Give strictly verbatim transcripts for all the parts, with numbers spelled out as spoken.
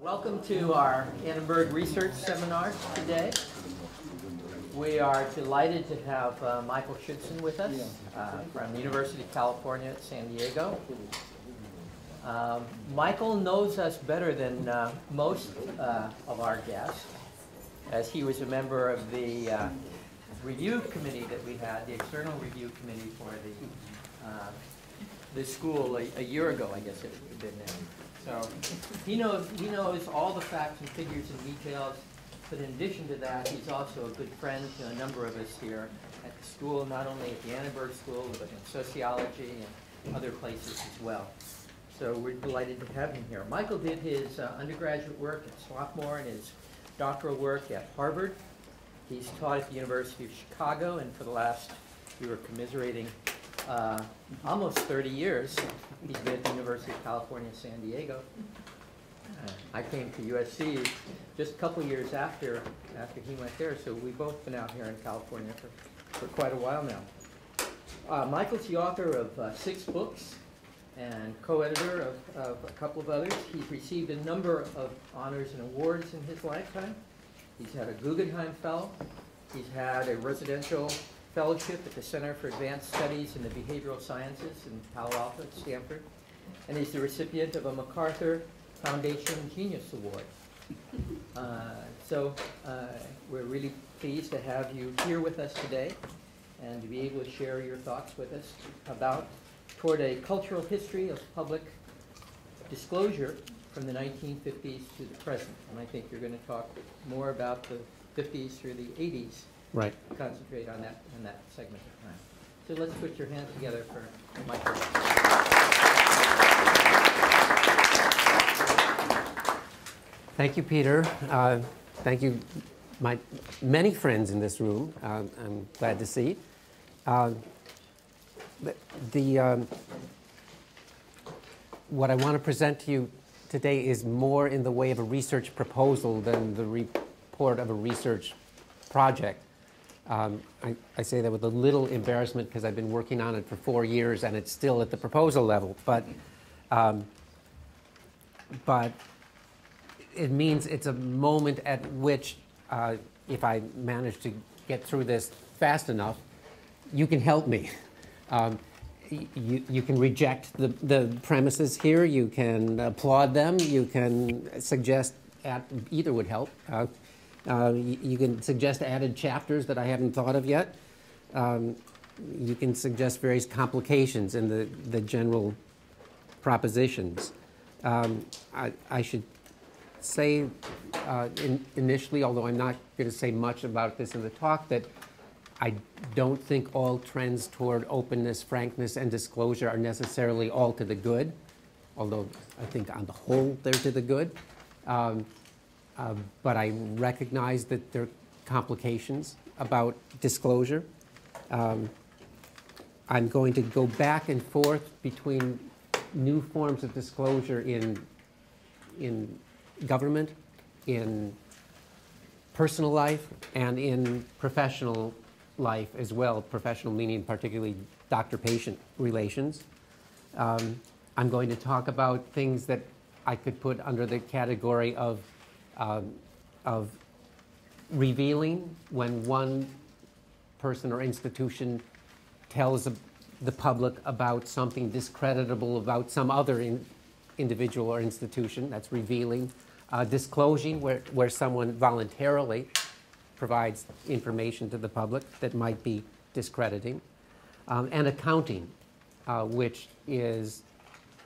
Welcome to our Annenberg Research Seminar today. We are delighted to have uh, Michael Schudson with us uh, from the University of California at San Diego. Um, Michael knows us better than uh, most uh, of our guests, as he was a member of the uh, review committee that we had, the external review committee for the, uh, the school a, a year ago, I guess it would have been there. So he knows, he knows all the facts and figures and details, but in addition to that, he's also a good friend to a number of us here at the school, not only at the Annenberg School, but in sociology and other places as well. So we're delighted to have him here. Michael did his uh, undergraduate work at Swarthmore and his doctoral work at Harvard. He's taught at the University of Chicago, and for the last, we were commiserating, Uh, almost thirty years, he's been at the University of California, San Diego. Uh, I came to U S C just a couple years after after he went there, so we've both been out here in California for, for quite a while now. Uh, Michael's the author of uh, six books and co-editor of, of a couple of others. He's received a number of honors and awards in his lifetime. He's had a Guggenheim Fellow. He's had a residential fellowship at the Center for Advanced Studies in the Behavioral Sciences in Palo Alto at Stanford, and he's the recipient of a MacArthur Foundation Genius Award. Uh, so uh, we're really pleased to have you here with us today and to be able to share your thoughts with us about toward a cultural history of public disclosure from the nineteen fifties to the present. And I think you're going to talk more about the fifties through the eighties. Right. Concentrate on that on that segment of time. So let's put your hands together for Michael. Thank you, Peter. Uh, thank you, my many friends in this room. Uh, I'm glad to see. Uh, the um, what I want to present to you today is more in the way of a research proposal than the report of a research project. Um, I, I say that with a little embarrassment because I've been working on it for four years and it's still at the proposal level, but um, but it means it's a moment at which, uh, if I manage to get through this fast enough, you can help me. Um, you, you can reject the, the premises here, you can applaud them, you can suggest, at, either would help. Uh, Uh, you, you can suggest added chapters that I haven't thought of yet. Um, you can suggest various complications in the, the general propositions. Um, I, I should say uh, in, initially, although I'm not going to say much about this in the talk, that I don't think all trends toward openness, frankness, and disclosure are necessarily all to the good, although I think on the whole they're to the good. Um, Uh, but I recognize that there are complications about disclosure. Um, I'm going to go back and forth between new forms of disclosure in, in government, in personal life, and in professional life as well, professional meaning particularly doctor-patient relations. Um, I'm going to talk about things that I could put under the category of Um, of revealing, when one person or institution tells the public about something discreditable about some other in, individual or institution. That's revealing. Uh, disclosing, where, where someone voluntarily provides information to the public that might be discrediting. Um, and accounting, uh, which is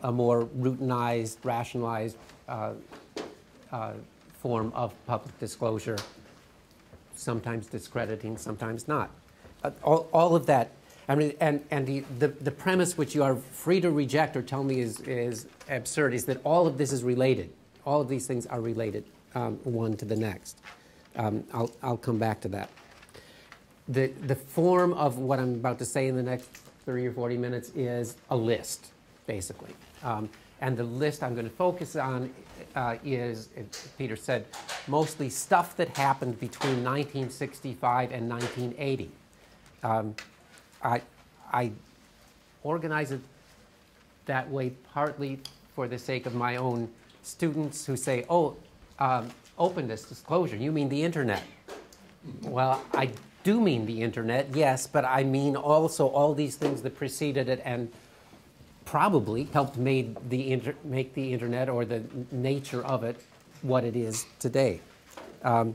a more routinized, rationalized uh, uh, form of public disclosure, sometimes discrediting, sometimes not. Uh, all, all of that, I mean, and, and the, the, the premise which you are free to reject or tell me is, is absurd is that all of this is related. All of these things are related, um, one to the next. Um, I'll, I'll come back to that. The, the form of what I'm about to say in the next thirty or forty minutes is a list, basically. Um, And the list I'm going to focus on uh, is, as Peter said, mostly stuff that happened between nineteen sixty-five and nineteen eighty. Um, I, I organize it that way partly for the sake of my own students who say, oh, um, open this disclosure, you mean the internet. Well, I do mean the internet, yes, but I mean also all these things that preceded it and probably helped made the inter make the internet or the nature of it what it is today. Um,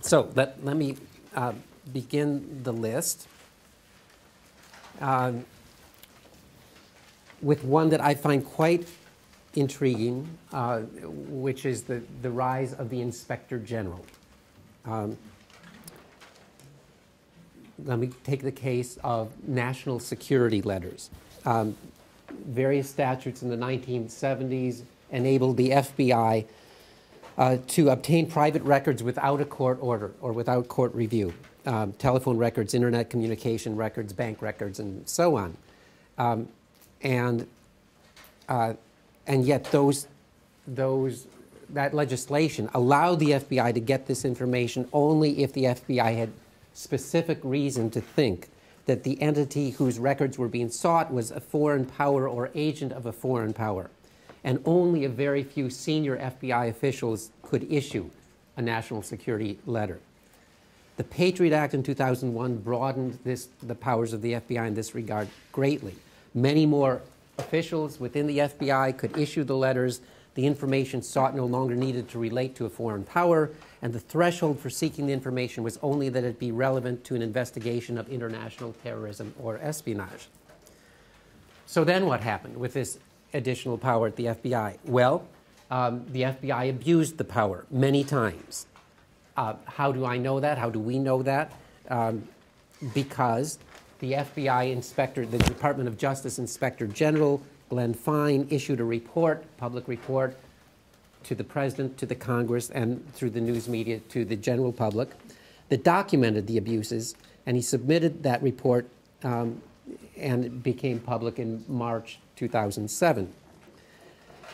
so let, let me uh, begin the list um, with one that I find quite intriguing, uh, which is the, the rise of the Inspector General. Um, let me take the case of national security letters. Um, various statutes in the nineteen seventies enabled the F B I uh, to obtain private records without a court order or without court review. Um, telephone records, internet communication records, bank records, and so on. Um, and uh, and yet those those that legislation allowed the F B I to get this information only if the F B I had specific reason to think that the entity whose records were being sought was a foreign power or agent of a foreign power. And only a very few senior F B I officials could issue a national security letter. The Patriot Act in two thousand one broadened this, the powers of the F B I in this regard greatly. Many more officials within the F B I could issue the letters. The information sought no longer needed to relate to a foreign power, and the threshold for seeking the information was only that it be relevant to an investigation of international terrorism or espionage. So then what happened with this additional power at the F B I? Well, um, the F B I abused the power many times. Uh, how do I know that? How do we know that? Um, because the F B I inspector, the Department of Justice Inspector General, Glenn Fine, issued a report, public report, to the President, to the Congress, and through the news media to the general public that documented the abuses, and he submitted that report um, and it became public in March two thousand seven.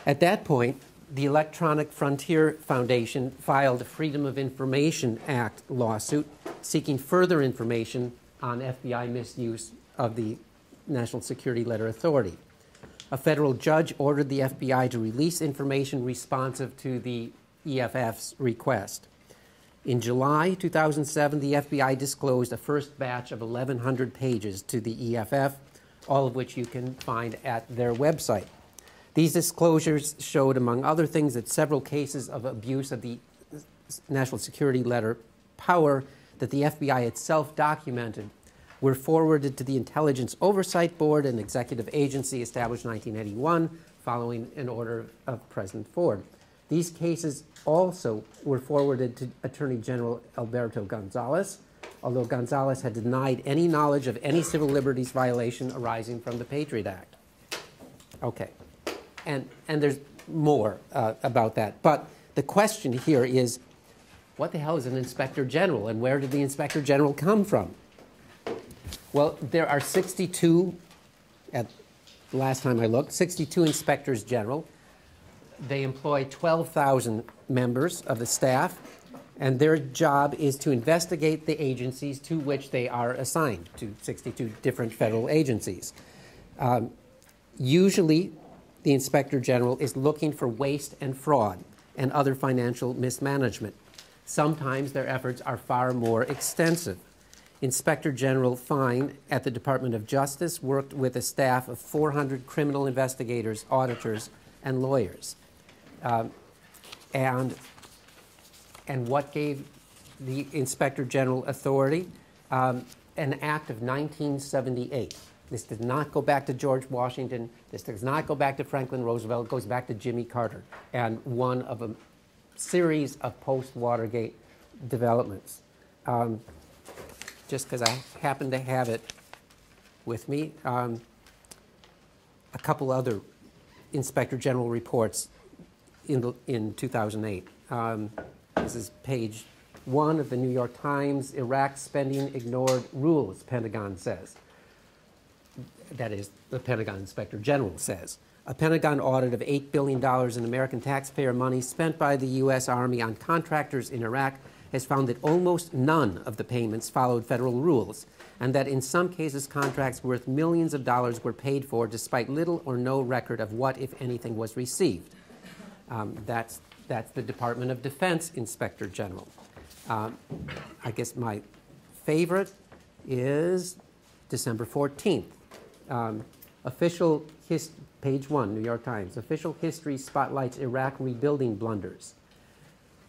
At that point, the Electronic Frontier Foundation filed a Freedom of Information Act lawsuit seeking further information on F B I misuse of the National Security Letter Authority. A federal judge ordered the F B I to release information responsive to the E F F's request. In July two thousand seven, the F B I disclosed a first batch of eleven hundred pages to the E F F, all of which you can find at their website. These disclosures showed, among other things, that several cases of abuse of the national security letter power that the F B I itself documented were forwarded to the Intelligence Oversight Board, an executive agency established in nineteen eighty-one following an order of President Ford. These cases also were forwarded to Attorney General Alberto Gonzalez, although Gonzalez had denied any knowledge of any civil liberties violation arising from the Patriot Act. Okay, and, and there's more uh, about that, but the question here is, what the hell is an Inspector General, and where did the Inspector General come from? Well, there are sixty-two, at last time I looked, sixty-two inspectors general. They employ twelve thousand members of the staff, and their job is to investigate the agencies to which they are assigned, to sixty-two different federal agencies. Um, usually, the inspector general is looking for waste and fraud and other financial mismanagement. Sometimes their efforts are far more extensive. Inspector General Fine at the Department of Justice worked with a staff of four hundred criminal investigators, auditors, and lawyers. Um, and, and what gave the Inspector General authority? Um, an act of nineteen seventy-eight. This does not go back to George Washington. This does not go back to Franklin Roosevelt. It goes back to Jimmy Carter and one of a series of post-Watergate developments. Um, just because I happen to have it with me. Um, a couple other Inspector General reports in, the, in two thousand eight. Um, this is page one of the New York Times. Iraq spending ignored rules, Pentagon says. That is, the Pentagon Inspector General says. A Pentagon audit of eight billion dollars in American taxpayer money spent by the U S Army on contractors in Iraq has found that almost none of the payments followed federal rules, and that in some cases contracts worth millions of dollars were paid for despite little or no record of what, if anything, was received. Um, that's, that's the Department of Defense Inspector General. Um, I guess my favorite is December fourteenth. Um, official hist page one, New York Times. Official history spotlights Iraq rebuilding blunders.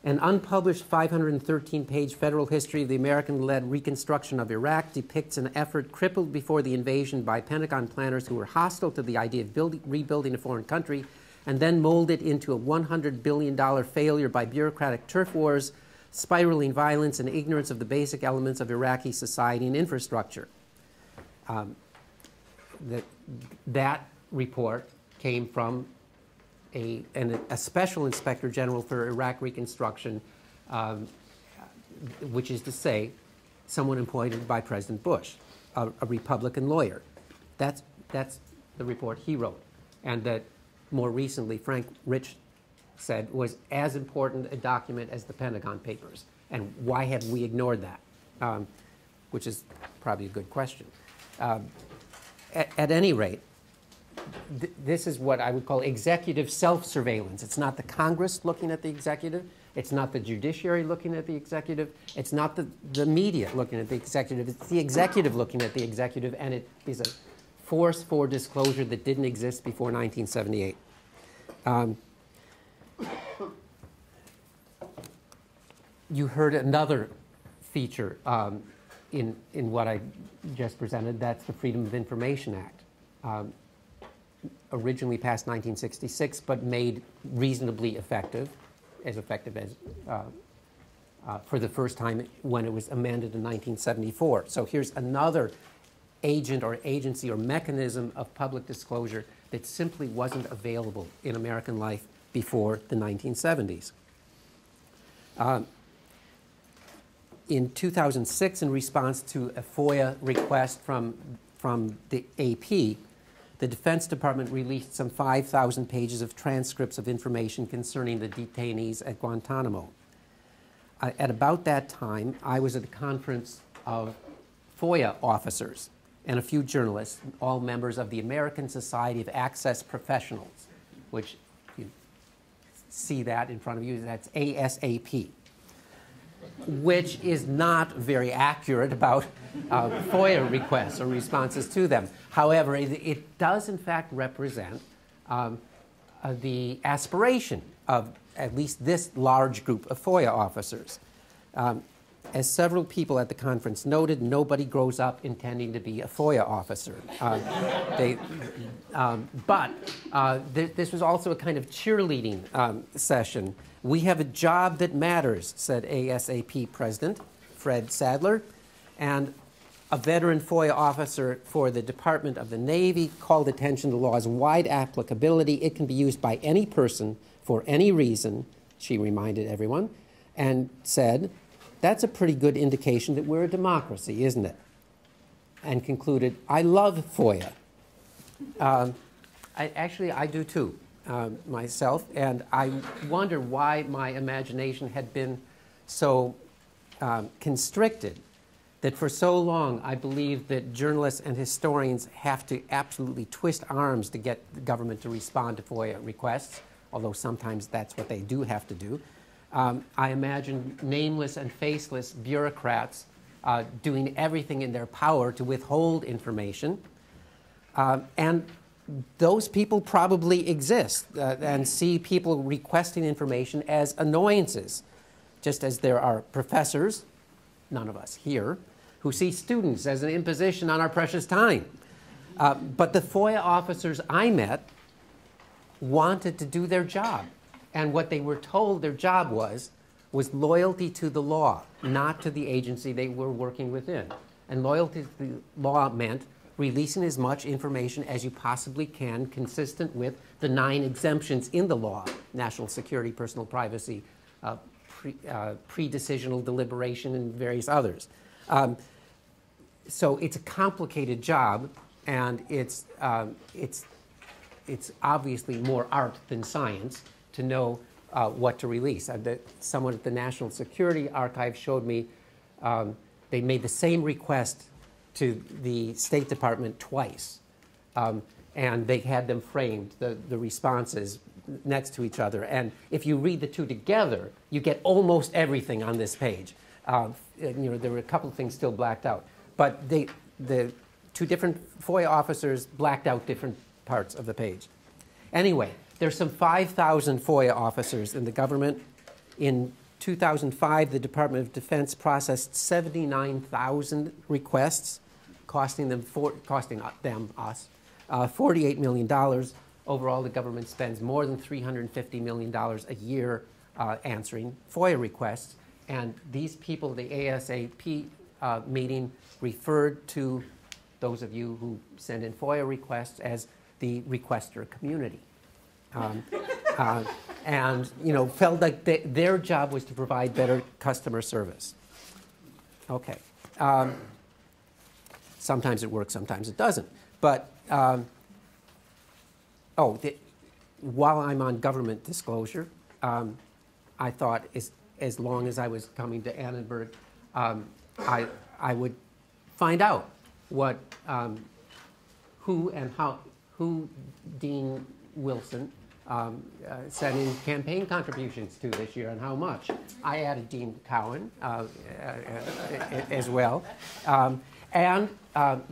An unpublished five hundred thirteen page federal history of the American-led reconstruction of Iraq depicts an effort crippled before the invasion by Pentagon planners who were hostile to the idea of building, rebuilding a foreign country, and then molded into a one hundred billion dollar failure by bureaucratic turf wars, spiraling violence, and ignorance of the basic elements of Iraqi society and infrastructure. Um, the, that report came from a, an, a special inspector general for Iraq reconstruction, um, which is to say, someone appointed by President Bush, a, a Republican lawyer. That's, that's the report he wrote, and that more recently Frank Rich said was as important a document as the Pentagon Papers. And why have we ignored that? Um, which is probably a good question. Um, at, at any rate, th this is what I would call executive self-surveillance. It's not the Congress looking at the executive. It's not the judiciary looking at the executive. It's not the, the media looking at the executive. It's the executive looking at the executive, and it is a force for disclosure that didn't exist before nineteen seventy-eight. Um, you heard another feature um, in, in what I just presented. That's the Freedom of Information Act, um, originally passed nineteen sixty-six, but made reasonably effective, as effective as uh, uh, for the first time when it was amended in nineteen seventy-four. So here's another agent or agency or mechanism of public disclosure that simply wasn't available in American life before the nineteen seventies. Um, in two thousand six, in response to a FOIA request from, from the A P, the Defense Department released some five thousand pages of transcripts of information concerning the detainees at Guantanamo. Uh, at about that time, I was at a conference of FOIA officers and a few journalists, all members of the American Society of Access Professionals, which you see that in front of you, that's A S A P, which is not very accurate about uh, FOIA requests or responses to them. However, it, it does in fact represent um, uh, the aspiration of at least this large group of FOIA officers. Um, As several people at the conference noted, nobody grows up intending to be a FOIA officer. Um, they, um, but uh, th this was also a kind of cheerleading um, session. We have a job that matters, said A S A P President Fred Sadler. And a veteran FOIA officer for the Department of the Navy called attention to the law's wide applicability. It can be used by any person for any reason, she reminded everyone, and said, "That's a pretty good indication that we're a democracy, isn't it?" And concluded, "I love FOIA." Um, I, actually, I do too, um, myself, and I wonder why my imagination had been so um, constricted that for so long I believed that journalists and historians have to absolutely twist arms to get the government to respond to FOIA requests, although sometimes that's what they do have to do. Um, I imagine nameless and faceless bureaucrats uh, doing everything in their power to withhold information. Um, and those people probably exist uh, and see people requesting information as annoyances, just as there are professors, none of us here, who see students as an imposition on our precious time. Uh, but the FOIA officers I met wanted to do their job. And what they were told their job was, was loyalty to the law, not to the agency they were working within. And loyalty to the law meant releasing as much information as you possibly can, consistent with the nine exemptions in the law: national security, personal privacy, uh, pre, uh, pre-decisional deliberation, and various others. Um, so it's a complicated job, and it's, um, it's, it's obviously more art than science to know uh, what to release. Uh, the, someone at the National Security Archive showed me um, they made the same request to the State Department twice, um, and they had them framed, the, the responses next to each other. And if you read the two together, you get almost everything on this page. Um, and, you know, there were a couple of things still blacked out. But they, the two different F O I A officers blacked out different parts of the page. Anyway, there's some five thousand F O I A officers in the government. In two thousand five, the Department of Defense processed seventy-nine thousand requests, costing them, for, costing them us, uh, forty-eight million dollars. Overall, the government spends more than three hundred fifty million dollars a year uh, answering F O I A requests. And these people, the A S A P uh, meeting, referred to those of you who send in F O I A requests as the requester community. Um, uh, and, you know, felt like they, their job was to provide better customer service. Okay. Um, sometimes it works, sometimes it doesn't. But, um, oh, the, while I'm on government disclosure, um, I thought as, as long as I was coming to Annenberg, um, I, I would find out what, um, who and how, who Dean Wilson um, uh, sent in campaign contributions to this year and how much. I added Dean Cowan uh, as well. Um, and um,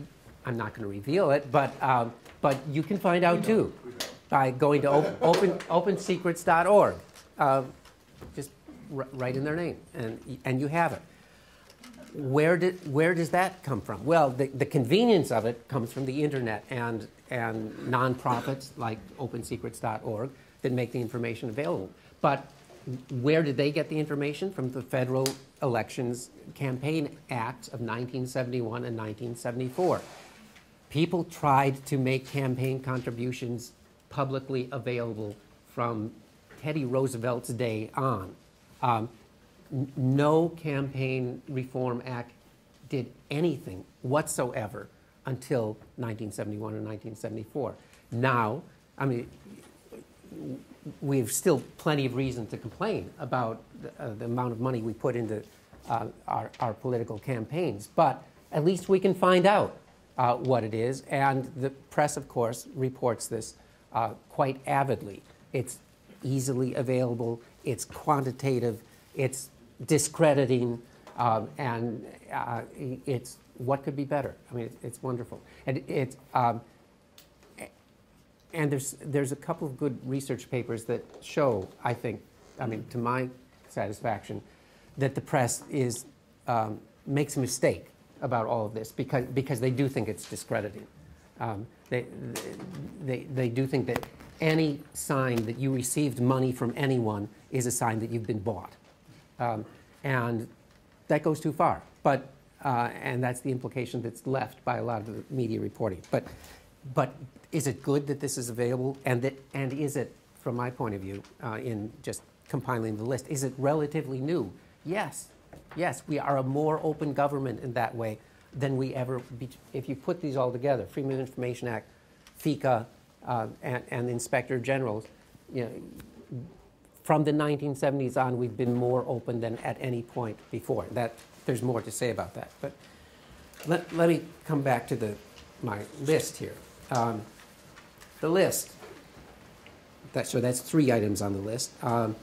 I'm not going to reveal it, but, um, but you can find out too by going to op open, open secrets dot org. Uh, just r write in their name, and, and you have it. Where, did, where does that come from? Well, the, the convenience of it comes from the internet and, and nonprofits like open secrets dot org that make the information available. But where did they get the information? From the Federal Elections Campaign Acts of nineteen seventy-one and nineteen seventy-four. People tried to make campaign contributions publicly available from Teddy Roosevelt's day on. Um, No Campaign Reform Act did anything whatsoever until nineteen seventy-one and nineteen seventy-four. Now, I mean, we have still plenty of reason to complain about the, uh, the amount of money we put into uh, our, our political campaigns, but at least we can find out uh, what it is, and the press, of course, reports this uh, quite avidly. It's easily available, it's quantitative, it's discrediting, um, and uh, it's what could be better. I mean, it's, it's wonderful, and it's um, and there's there's a couple of good research papers that show, I think, I mean, to my satisfaction, that the press is um, makes a mistake about all of this because because they do think it's discrediting. Um, they they they do think that any sign that you received money from anyone is a sign that you've been bought. Um, and that goes too far, but uh, and that's the implication that's left by a lot of the media reporting. But, but is it good that this is available, and that and is it, from my point of view, uh, in just compiling the list, is it relatively new? Yes, yes, we are a more open government in that way than we ever be. If you put these all together, Freedom of Information Act, FICA, uh, and, and the Inspector General, you know. From the nineteen seventies on, we've been more open than at any point before. That, there's more to say about that. But let, let me come back to the, my list here. Um, the list, that, so that's three items on the list. Um,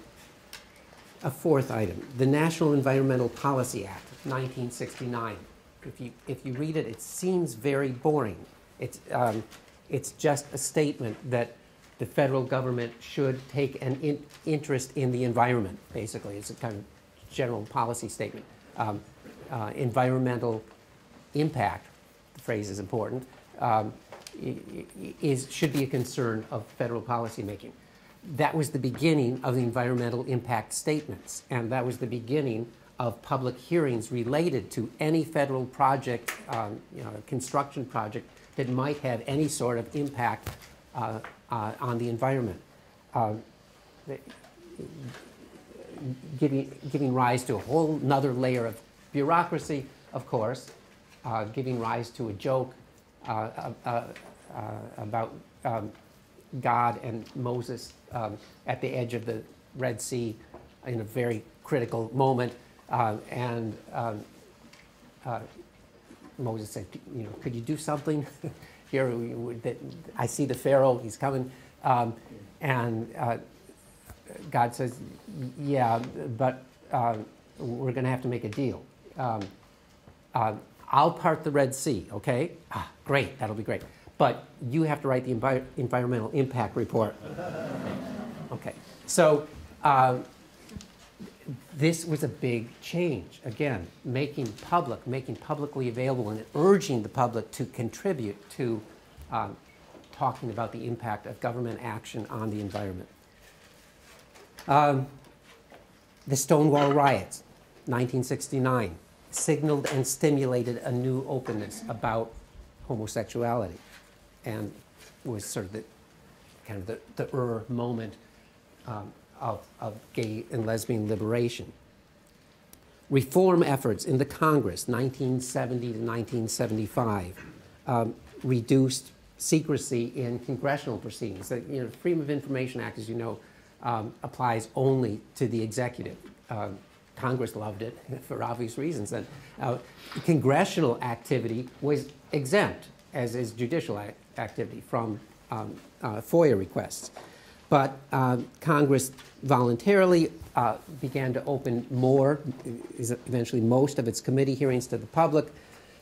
a fourth item, the National Environmental Policy Act, nineteen sixty-nine. If you, if you read it, it seems very boring. It's, um, it's just a statement that the federal government should take an in interest in the environment, basically. It's a kind of general policy statement. Um, uh, environmental impact, the phrase is important, um, is, should be a concern of federal policymaking. That was the beginning of the environmental impact statements, and that was the beginning of public hearings related to any federal project, um, you know, construction project that might have any sort of impact Uh, uh, on the environment, uh, giving, giving rise to a whole nother layer of bureaucracy, of course, uh, giving rise to a joke uh, uh, uh, about um, God and Moses um, at the edge of the Red Sea in a very critical moment, uh, and um, uh, Moses said, you know, could you do something? Here, we, we, that I see the Pharaoh, he's coming. Um, And uh, God says, yeah, but uh, we're going to have to make a deal. Um, uh, I'll part the Red Sea, okay? Ah, great, that'll be great. But you have to write the envi environmental impact report. Okay, so uh, this was a big change. Again, making public, making publicly available and urging the public to contribute to um, talking about the impact of government action on the environment. Um, the Stonewall riots, nineteen sixty-nine, signaled and stimulated a new openness about homosexuality, and was sort of the kind of the, the er moment um, of, of gay and lesbian liberation. Reform efforts in the Congress, nineteen seventy to nineteen seventy-five, um, reduced secrecy in congressional proceedings. So, you know, the Freedom of Information Act, as you know, um, applies only to the executive. Um, Congress loved it for obvious reasons. And uh, congressional activity was exempt, as is judicial act activity, from um, uh, FOIA requests. But uh, Congress voluntarily uh, began to open more, eventually most of its committee hearings to the public,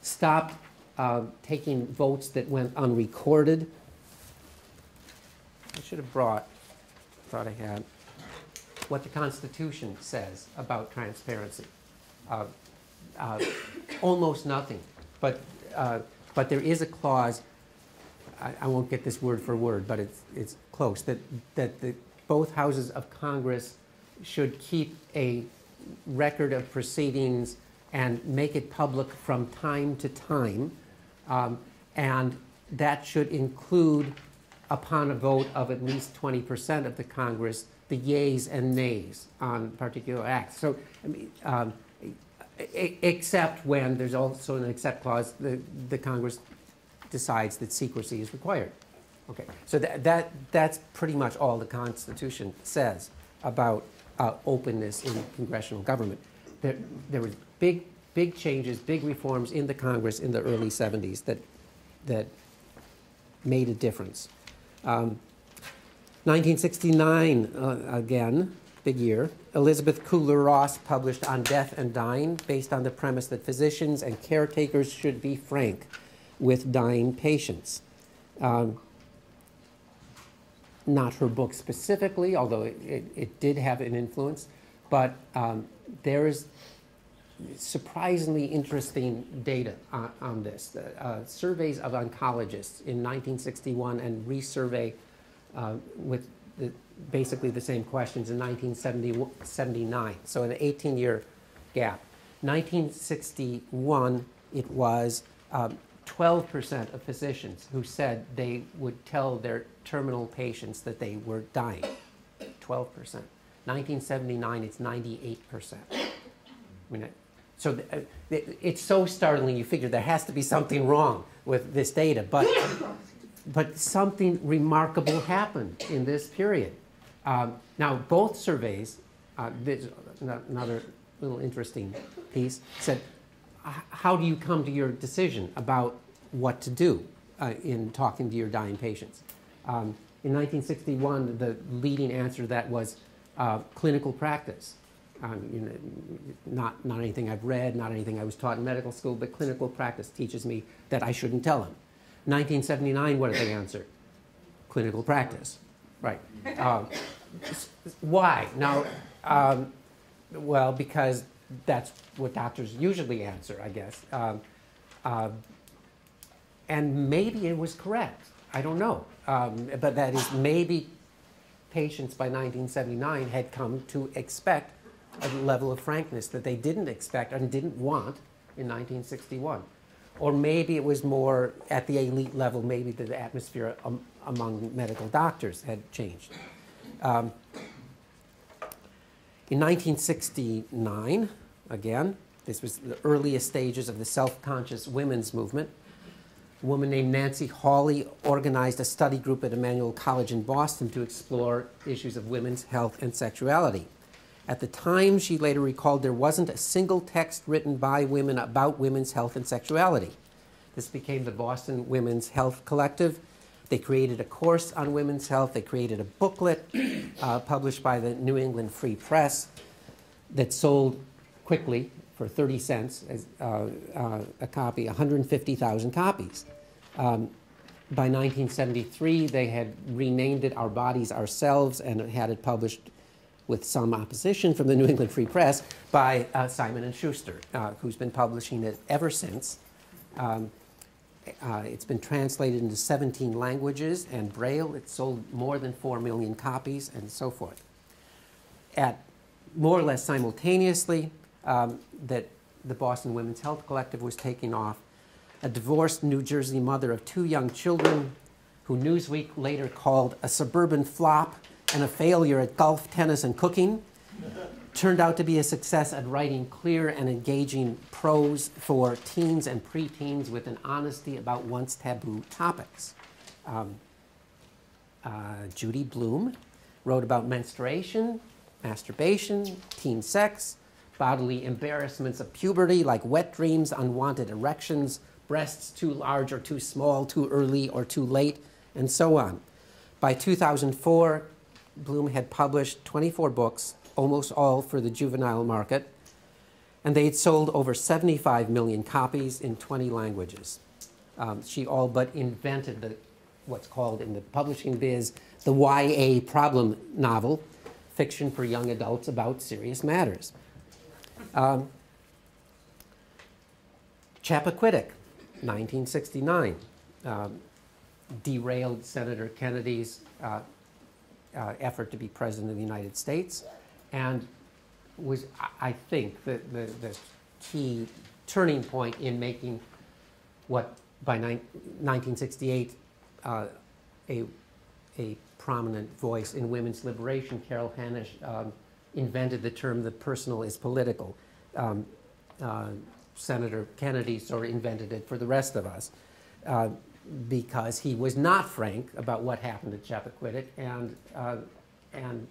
stopped uh, taking votes that went unrecorded. I should have brought, thought I had, what the Constitution says about transparency. Uh, uh, almost nothing, but, uh, but there is a clause, I, I won't get this word for word, but it's, it's close, that, that the, both houses of Congress should keep a record of proceedings and make it public from time to time, um, and that should include, upon a vote of at least twenty percent of the Congress, the yeas and nays on particular acts. So, I mean, um, except when there's also an except clause, the, the Congress decides that secrecy is required. Okay, so that, that that's pretty much all the Constitution says about uh, openness in congressional government. There, there were big, big changes, big reforms in the Congress in the early seventies that, that made a difference. Um, nineteen sixty-nine, uh, again, big year, Elizabeth Kubler Ross published On Death and Dying, based on the premise that physicians and caretakers should be frank with dying patients. Um, not her book specifically, although it, it, it did have an influence, but um, there is surprisingly interesting data on, on this. Uh, surveys of oncologists in nineteen sixty-one and resurvey Uh, with the, basically the same questions in nineteen seventy-nine, so an eighteen-year gap. nineteen sixty-one, it was um, twelve percent of physicians who said they would tell their terminal patients that they were dying, twelve percent. nineteen seventy-nine, it's ninety-eight percent. I mean, so th it, it's so startling, you figure there has to be something wrong with this data, but But something remarkable happened in this period. Um, now, both surveys, uh, this, another little interesting piece, said, how do you come to your decision about what to do uh, in talking to your dying patients? Um, in nineteen sixty-one, the leading answer to that was uh, clinical practice. Um, you know, not, not anything I've read, not anything I was taught in medical school, but clinical practice teaches me that I shouldn't tell them. nineteen seventy-nine, what did they answer? Clinical practice, right. Um, why? Now, um, well, because that's what doctors usually answer, I guess. Um, uh, and maybe it was correct. I don't know. Um, but that is, maybe patients by nineteen seventy-nine had come to expect a level of frankness that they didn't expect and didn't want in nineteen sixty-one. Or maybe it was more at the elite level, maybe the atmosphere um, among medical doctors had changed. Um, in nineteen sixty-nine, again, this was the earliest stages of the self-conscious women's movement. A woman named Nancy Hawley organized a study group at Emmanuel College in Boston to explore issues of women's health and sexuality. At the time, she later recalled, there wasn't a single text written by women about women's health and sexuality. This became the Boston Women's Health Collective. They created a course on women's health. They created a booklet uh, published by the New England Free Press that sold quickly for thirty cents as, uh, uh, a copy, one hundred fifty thousand copies. Um, by nineteen seventy-three, they had renamed it Our Bodies, Ourselves, and had it published with some opposition from the New England Free Press by uh, Simon and Schuster, uh, who's been publishing it ever since. Um, Uh, it's been translated into seventeen languages and Braille. It sold more than four million copies and so forth. At more or less simultaneously um, that the Boston Women's Health Collective was taking off, a divorced New Jersey mother of two young children who Newsweek later called a suburban flop and a failure at golf, tennis, and cooking turned out to be a success at writing clear and engaging prose for teens and preteens with an honesty about once taboo topics. Um, uh, Judy Blume wrote about menstruation, masturbation, teen sex, bodily embarrassments of puberty like wet dreams, unwanted erections, breasts too large or too small, too early or too late, and so on. By two thousand four, Blume had published twenty-four books, almost all for the juvenile market, and they had sold over seventy-five million copies in twenty languages. Um, she all but invented the, what's called in the publishing biz the Y A problem novel, fiction for young adults about serious matters. Um, Chappaquiddick, nineteen sixty-nine, um, derailed Senator Kennedy's uh, uh, effort to be president of the United States, and was, I think, the, the, the key turning point in making what, by nineteen sixty-eight, uh, a, a prominent voice in women's liberation, Carol Hanisch, um, invented the term, the personal is political. Um, uh, Senator Kennedy sort of invented it for the rest of us, uh, because he was not frank about what happened at Chappaquiddick, and, uh, and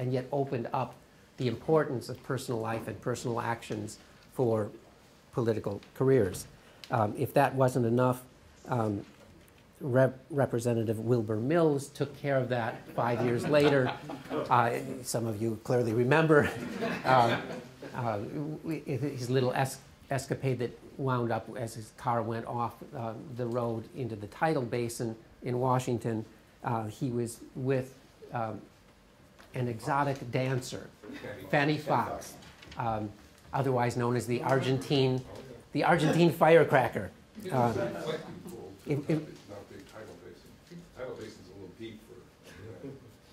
and yet opened up the importance of personal life and personal actions for political careers. Um, if that wasn't enough, um, Rep Representative Wilbur Mills took care of that five years later. Uh, some of you clearly remember uh, uh, his little es escapade that wound up as his car went off uh, the road into the Tidal Basin in Washington. Uh, he was with um, an exotic dancer, Fanny Fox, um, otherwise known as the Argentine, the Argentine firecracker. Um, it, it,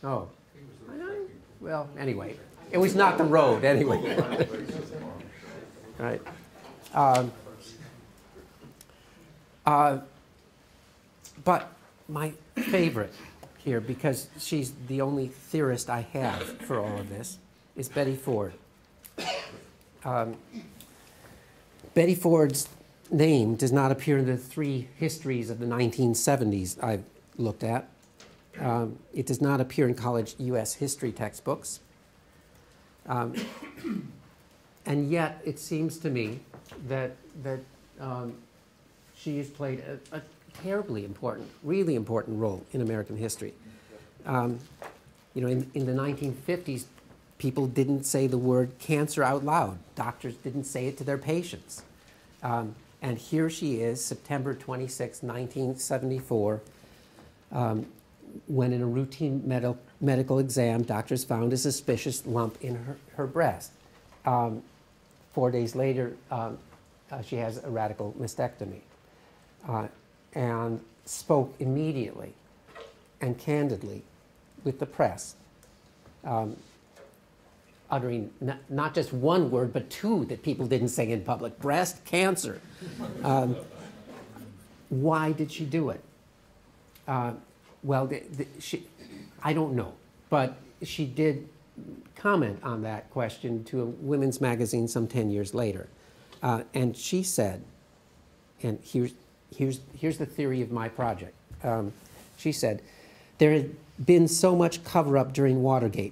oh, well, anyway, it was not the road, anyway. Right. Um, uh, but my favorite here, because she's the only theorist I have for all of this, is Betty Ford. Um, Betty Ford's name does not appear in the three histories of the nineteen seventies I've looked at. Um, it does not appear in college U S history textbooks. Um, and yet, it seems to me that, that um, she has played a, a terribly important, really important role in American history. Um, you know, in, in the nineteen fifties, people didn't say the word cancer out loud. Doctors didn't say it to their patients. Um, and here she is, September twenty-sixth, nineteen seventy-four, um, when in a routine med medical exam, doctors found a suspicious lump in her, her breast. Um, four days later, um, uh, she has a radical mastectomy. Uh, and spoke immediately and candidly with the press, um, uttering not, not just one word, but two that people didn't say in public, breast cancer. Um, why did she do it? Uh, well, the, the, she, I don't know, but she did comment on that question to a women's magazine some ten years later. Uh, and she said, and here's, Here's, here's the theory of my project. Um, she said, there had been so much cover-up during Watergate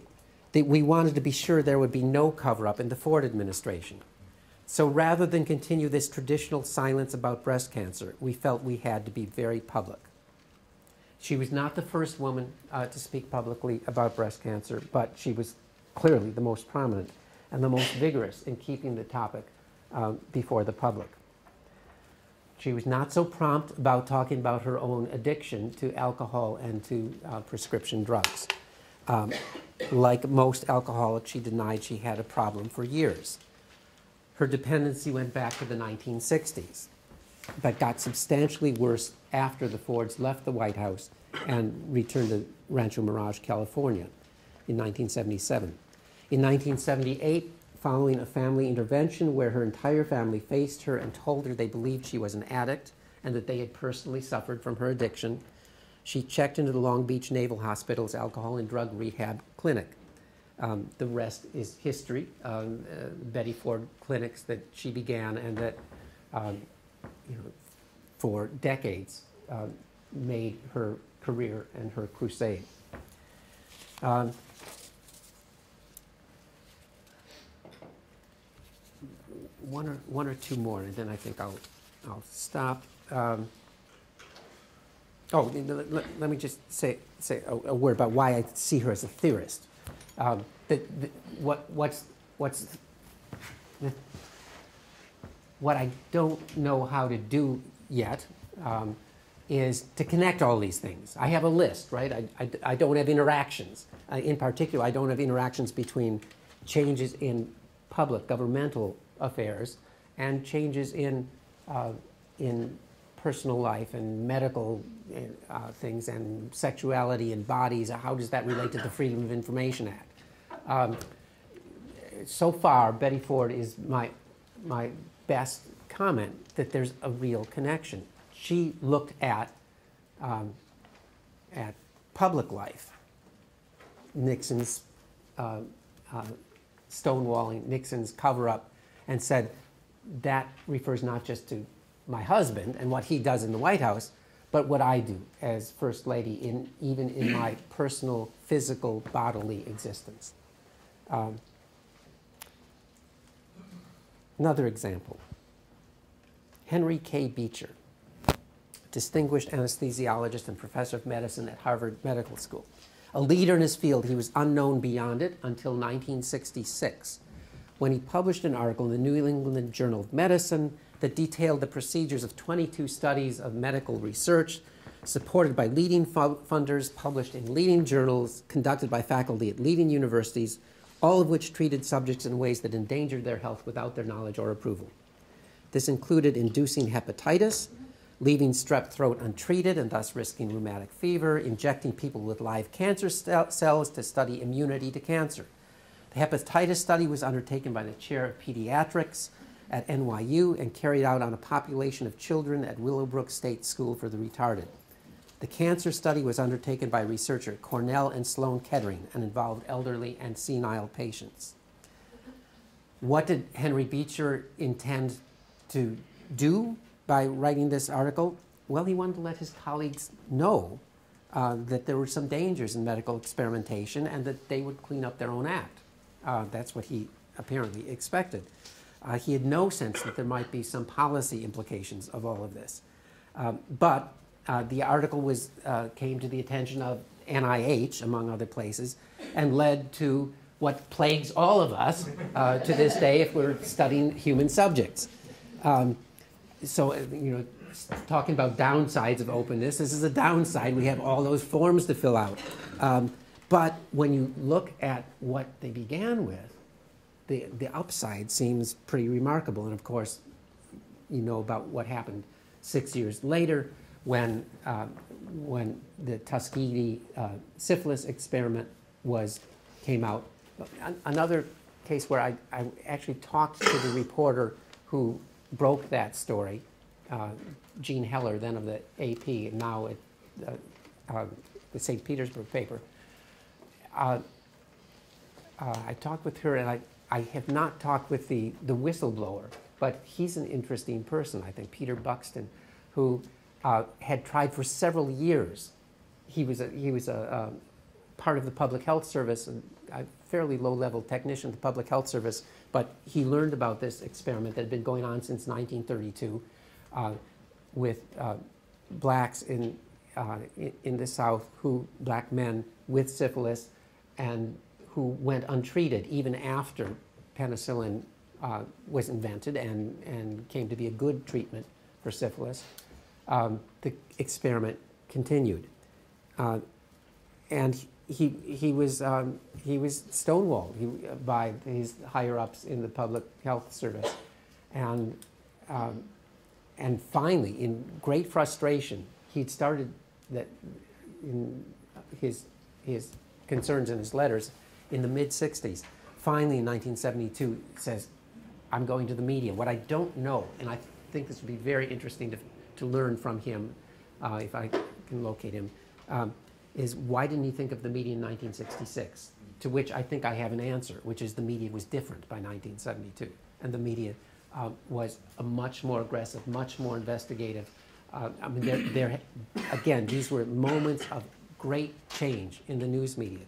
that we wanted to be sure there would be no cover-up in the Ford administration. So rather than continue this traditional silence about breast cancer, we felt we had to be very public. She was not the first woman uh, to speak publicly about breast cancer, but she was clearly the most prominent and the most vigorous in keeping the topic um, before the public. She was not so prompt about talking about her own addiction to alcohol and to uh, prescription drugs. Um, like most alcoholics, she denied she had a problem for years. Her dependency went back to the nineteen sixties, but got substantially worse after the Fords left the White House and returned to Rancho Mirage, California in nineteen seventy-seven. In nineteen seventy-eight, following a family intervention where her entire family faced her and told her they believed she was an addict and that they had personally suffered from her addiction, she checked into the Long Beach Naval Hospital's Alcohol and Drug Rehab Clinic. Um, the rest is history. Um, uh, Betty Ford clinics that she began and that um, you know, for decades uh, made her career and her crusade. Um, one, or, one or two more, and then I think I'll, I'll stop. Um, oh, let, let me just say, say a, a word about why I see her as a theorist. Um, the, the, what, what's, what's the, what I don't know how to do yet um, is to connect all these things. I have a list, right? I, I, I don't have interactions. Uh, in particular, I don't have interactions between changes in public governmental affairs and changes in, uh, in personal life and medical uh, things and sexuality and bodies. How does that relate to the Freedom of Information Act? Um, so far, Betty Ford is my, my best comment that there's a real connection. She looked at, um, at public life, Nixon's uh, uh, stonewalling, Nixon's cover-up, and said that refers not just to my husband and what he does in the White House, but what I do as First Lady, in, even in my personal, physical, bodily existence. Um, another example, Henry K. Beecher, distinguished anesthesiologist and professor of medicine at Harvard Medical School. A leader in his field, he was unknown beyond it until nineteen sixty-six, when he published an article in the New England Journal of Medicine that detailed the procedures of twenty-two studies of medical research supported by leading funders, published in leading journals, conducted by faculty at leading universities, all of which treated subjects in ways that endangered their health without their knowledge or approval. This included inducing hepatitis, leaving strep throat untreated and thus risking rheumatic fever, injecting people with live cancer cells to study immunity to cancer. The hepatitis study was undertaken by the chair of pediatrics at N Y U and carried out on a population of children at Willowbrook State School for the Retarded. The cancer study was undertaken by researcher Cornell and Sloan Kettering and involved elderly and senile patients. What did Henry Beecher intend to do by writing this article? Well, he wanted to let his colleagues know uh, that there were some dangers in medical experimentation and that they would clean up their own act. Uh, that's what he apparently expected. Uh, he had no sense that there might be some policy implications of all of this. Um, but uh, the article was, uh, came to the attention of N I H, among other places, and led to what plagues all of us uh, to this day if we're studying human subjects. Um, so, you know, talking about downsides of openness, this is a downside. We have all those forms to fill out. Um, but when you look at what they began with, The, the upside seems pretty remarkable. And of course, you know about what happened six years later when, uh, when the Tuskegee uh, syphilis experiment was, came out. Another case where I, I actually talked to the reporter who broke that story, uh, Jean Heller, then of the A P, and now at uh, uh, the Saint Petersburg paper. Uh, uh, I talked with her and I I have not talked with the, the whistleblower, but he's an interesting person, I think, Peter Buxton, who uh, had tried for several years. He was, a, he was a, a part of the public health service, a fairly low-level technician of the public health service, but he learned about this experiment that had been going on since nineteen thirty-two uh, with uh, blacks in uh, in the South, who black men with syphilis and who went untreated even after penicillin uh, was invented and, and came to be a good treatment for syphilis. Um, the experiment continued. Uh, and he, he, was, um, he was stonewalled he, by his higher-ups in the public health service. And, um, and finally, in great frustration, he'd started that in his, his concerns in his letters in the mid sixties. Finally, in nineteen seventy-two, says, I'm going to the media. What I don't know, and I think this would be very interesting to, to learn from him, uh, if I can locate him, um, is why didn't he think of the media in nineteen sixty-six? To which I think I have an answer, which is the media was different by nineteen seventy-two. And the media uh, was a much more aggressive, much more investigative. Uh, I mean, there, there, again, these were moments of great change in the news media.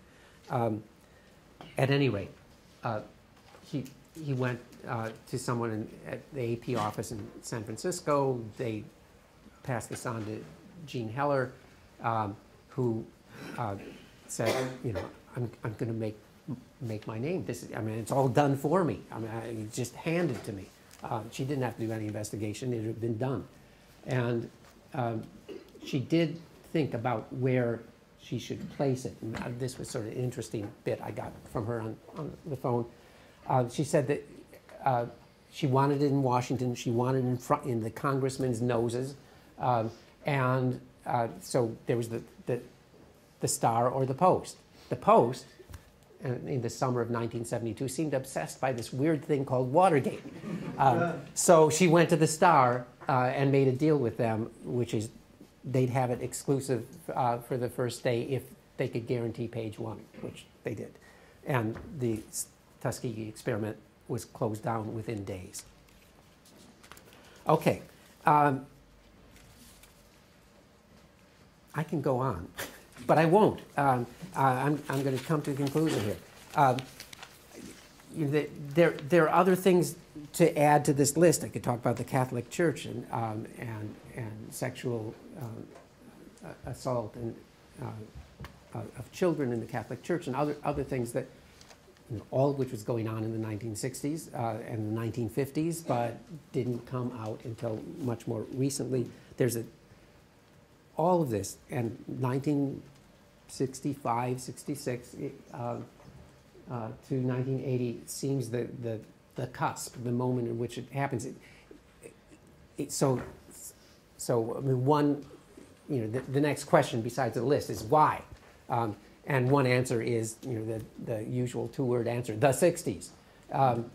Um, at any rate, uh, he, he went uh, to someone in, at the A P office in San Francisco. They passed this on to Jean Heller, um, who uh, said, you know, I'm, I'm going to make, make my name. This is, I mean, it's all done for me. I mean, I, it just handed to me. Uh, she didn't have to do any investigation. It had been done. And um, she did think about where she should place it. And this was sort of an interesting bit I got from her on, on the phone. Uh, she said that uh, she wanted it in Washington. She wanted it in, front, in the congressmen's noses. Um, and uh, so there was the, the, the Star or the Post. The Post, in the summer of nineteen seventy-two, seemed obsessed by this weird thing called Watergate. Um, so she went to the Star uh, and made a deal with them, which is they'd have it exclusive uh, for the first day if they could guarantee page one, which they did. And the Tuskegee experiment was closed down within days. Okay. Um, I can go on, but I won't. Um, uh, I'm, I'm going to come to a conclusion here. Um, you know, there, there are other things to add to this list. I could talk about the Catholic Church and, um, and, and sexual um, assault and, uh, of children in the Catholic Church and other, other things that, you know, all of which was going on in the nineteen sixties uh, and the nineteen fifties, but didn't come out until much more recently. There's a all of this, and nineteen sixty-five, sixty-six uh, uh, to nineteen eighty seems the, the, the cusp, the moment in which it happens. It, it, so, so I mean, one, you know, the, the next question besides the list is why? Um, and one answer is, you know, the, the usual two-word answer, the sixties. Um,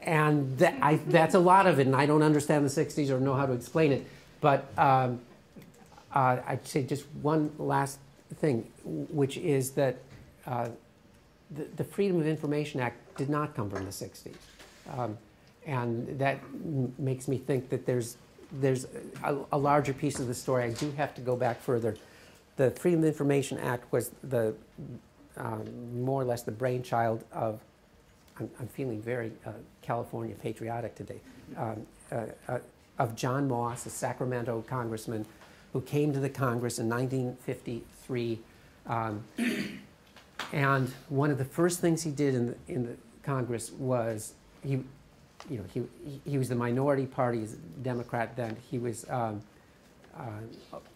and th I, that's a lot of it, and I don't understand the sixties or know how to explain it, but um, Uh, I'd say just one last thing, which is that uh, the, the Freedom of Information Act did not come from the sixties. Um, and that m makes me think that there's, there's a, a larger piece of the story. I do have to go back further. The Freedom of Information Act was the, um, more or less the brainchild of, I'm, I'm feeling very uh, California patriotic today, um, uh, uh, of John Moss, a Sacramento congressman, who came to the Congress in nineteen fifty-three, um, and one of the first things he did in the, in the Congress was he, you know, he he was the minority party, he's a Democrat then. He was, um, uh,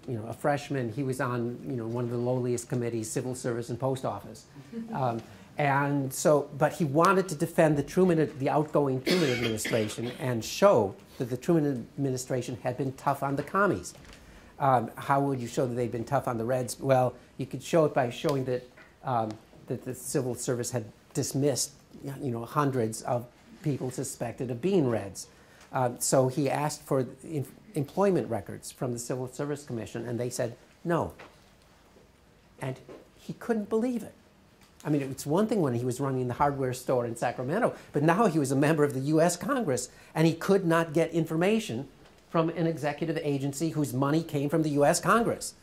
you know, a freshman. He was on, you know, one of the lowliest committees, Civil Service and Post Office, um, and so. But he wanted to defend the Truman, the outgoing Truman administration, and show that the Truman administration had been tough on the commies. Um, how would you show that they've been tough on the Reds? Well, you could show it by showing that, um, that the Civil Service had dismissed, you know, hundreds of people suspected of being Reds. Um, so he asked for in employment records from the Civil Service Commission, and they said no. And he couldn't believe it. I mean, it's one thing when he was running the hardware store in Sacramento, but now he was a member of the U S Congress, and he could not get information from an executive agency whose money came from the U S Congress.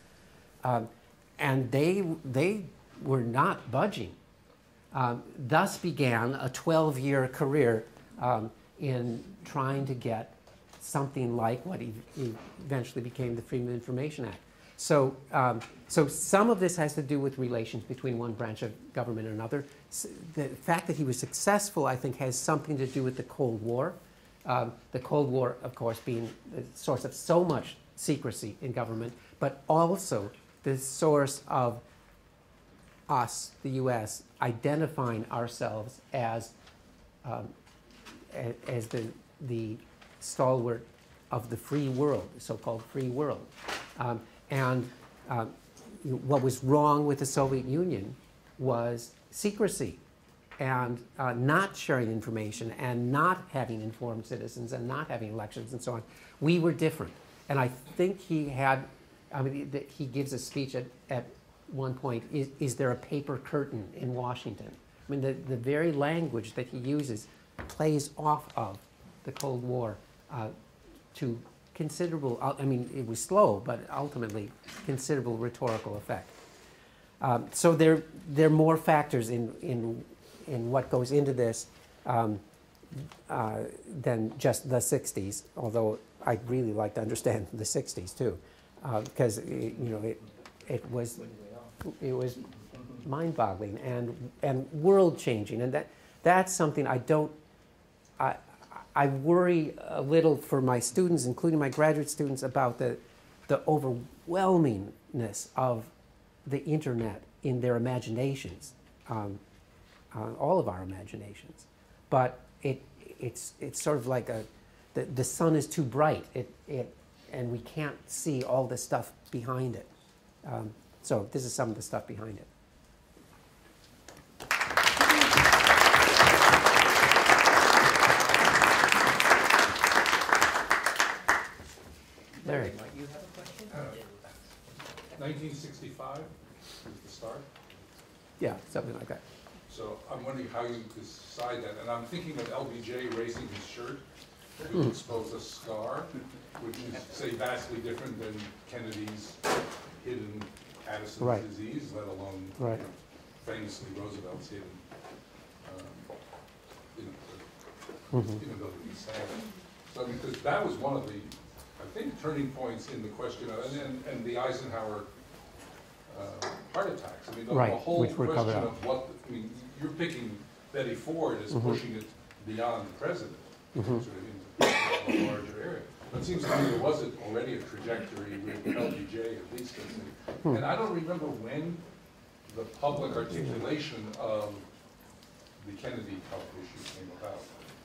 Um, and they, they were not budging. Um, thus began a twelve-year career um, in trying to get something like what eventually became the Freedom of Information Act. So, um, so some of this has to do with relations between one branch of government and another. So the fact that he was successful, I think, has something to do with the Cold War. Um, the Cold War, of course, being the source of so much secrecy in government, but also the source of us, the U S, identifying ourselves as um, as the the stalwart of the free world, the so-called free world. Um, and um, what was wrong with the Soviet Union was secrecy and uh, not sharing information and not having informed citizens and not having elections and so on. We were different. And I think he had, I mean, he gives a speech at, at one point, is, is there a paper curtain in Washington? I mean, the, the very language that he uses plays off of the Cold War uh, to considerable, I mean, it was slow, but ultimately considerable rhetorical effect. Um, so there, there are more factors in, in, in what goes into this um, uh, than just the sixties, although I'd really like to understand the sixties too, uh, because it, you know it it was it was mind-boggling and and world-changing, and that that's something I don't I I worry a little for my students, including my graduate students, about the the overwhelmingness of the internet in their imaginations, um, uh, all of our imaginations, but it it's it's sort of like a The, the sun is too bright, it, it, and we can't see all the stuff behind it. Um, so this is some of the stuff behind it. Larry, you have a question? Uh, nineteen sixty-five is the start? Yeah, something like that. So I'm wondering how you decide that. And I'm thinking of L B J raising his shirt. To expose a scar, which is, say, vastly different than Kennedy's hidden Addison's right. disease, let alone right. you know, famously Roosevelt's hidden um, you know, mm-hmm. inability to stand it. So, because that was one of the, I think, turning points in the question of, and, and, and the Eisenhower uh, heart attacks. I mean, the, right. the whole which question of what, the, I mean, you're picking Betty Ford as mm-hmm. pushing it beyond the president, mm-hmm. sort of in a larger area. But it seems to me there wasn't already a trajectory with L B J, at least. Hmm. And I don't remember when the public articulation of the Kennedy health issue came about.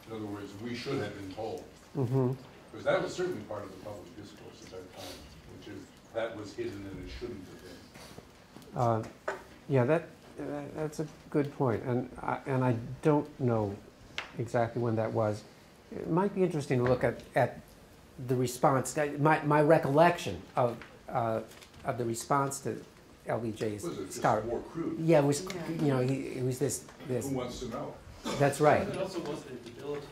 In other words, we should have been told. Mm-hmm. Because that was certainly part of the public discourse at that time, which is that was hidden and it shouldn't have been. Uh, yeah, that, uh, that's a good point. And I, and I don't know exactly when that was. It might be interesting to look at, at the response. My, my recollection of uh, of the response to L B J's was it start. More crude? Yeah, it was. Yeah. You know, he, it was this. This. Who wants to know? That's right. But it also wasn't debilitating.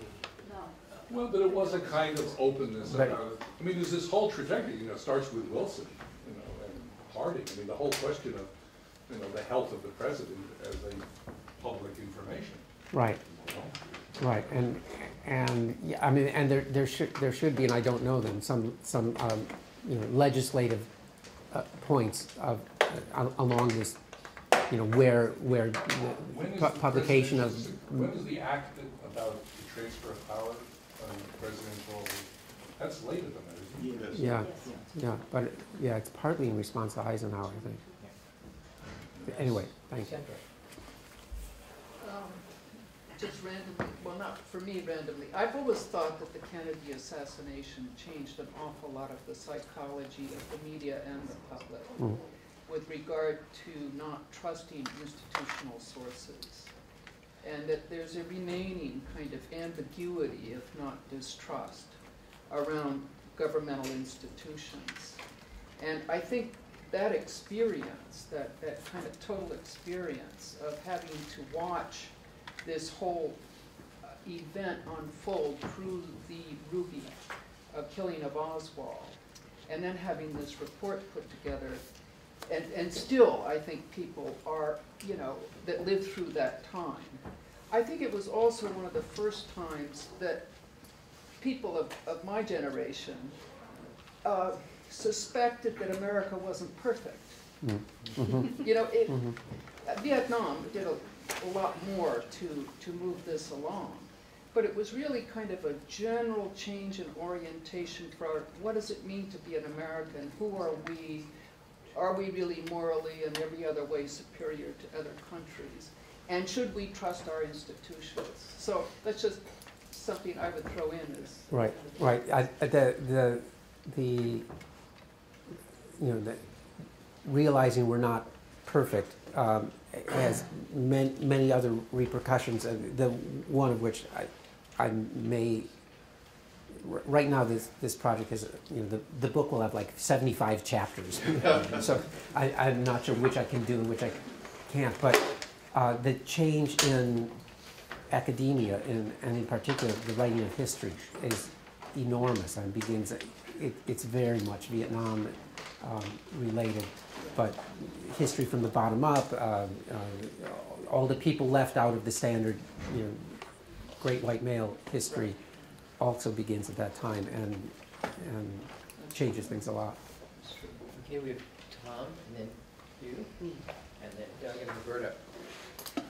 No. Well, but it was a kind of openness but, about it. I mean, there's this whole trajectory. You know, it starts with Wilson, you know, and Harding. I mean, the whole question of, you know, the health of the president as a public information. Right. Right, and and yeah, I mean, and there there should there should be, and I don't know them, some some um, you know legislative uh, points of uh, along this, you know, where where pu publication of when is the act about the transfer of power on presidential? That's later than that, isn't it? Yeah, yeah, but yeah, it's partly in response to Eisenhower, I think. But anyway, thank you. Just randomly, well, not for me randomly. I've always thought that the Kennedy assassination changed an awful lot of the psychology of the media and the public mm. with regard to not trusting institutional sources, and that there's a remaining kind of ambiguity, if not distrust, around governmental institutions. And I think that experience, that, that kind of total experience of having to watch this whole uh, event unfold through the Ruby uh, killing of Oswald, and then having this report put together, and, and still I think people are, you know, that lived through that time. I think it was also one of the first times that people of, of my generation uh, suspected that America wasn't perfect. Mm-hmm. You know, it, mm-hmm. uh, Vietnam did a, a lot more to, to move this along. But it was really kind of a general change in orientation for what does it mean to be an American? Who are we? Are we really morally and every other way superior to other countries? And should we trust our institutions? So that's just something I would throw in. As right, right. I, the, the, the, you know, the realizing we're not perfect um, has many, many other repercussions, and the one of which I, I may, right now this, this project is, you know, the, the book will have like seventy-five chapters. So I, I'm not sure which I can do and which I can't, but uh, the change in academia, in, and in particular the writing of history, is enormous and begins, it, it's very much Vietnam um, related. But history from the bottom up, uh, uh, all the people left out of the standard, you know, great white male history also begins at that time and, and changes things a lot. Okay, we have Tom, and then you, and then Doug and Roberta.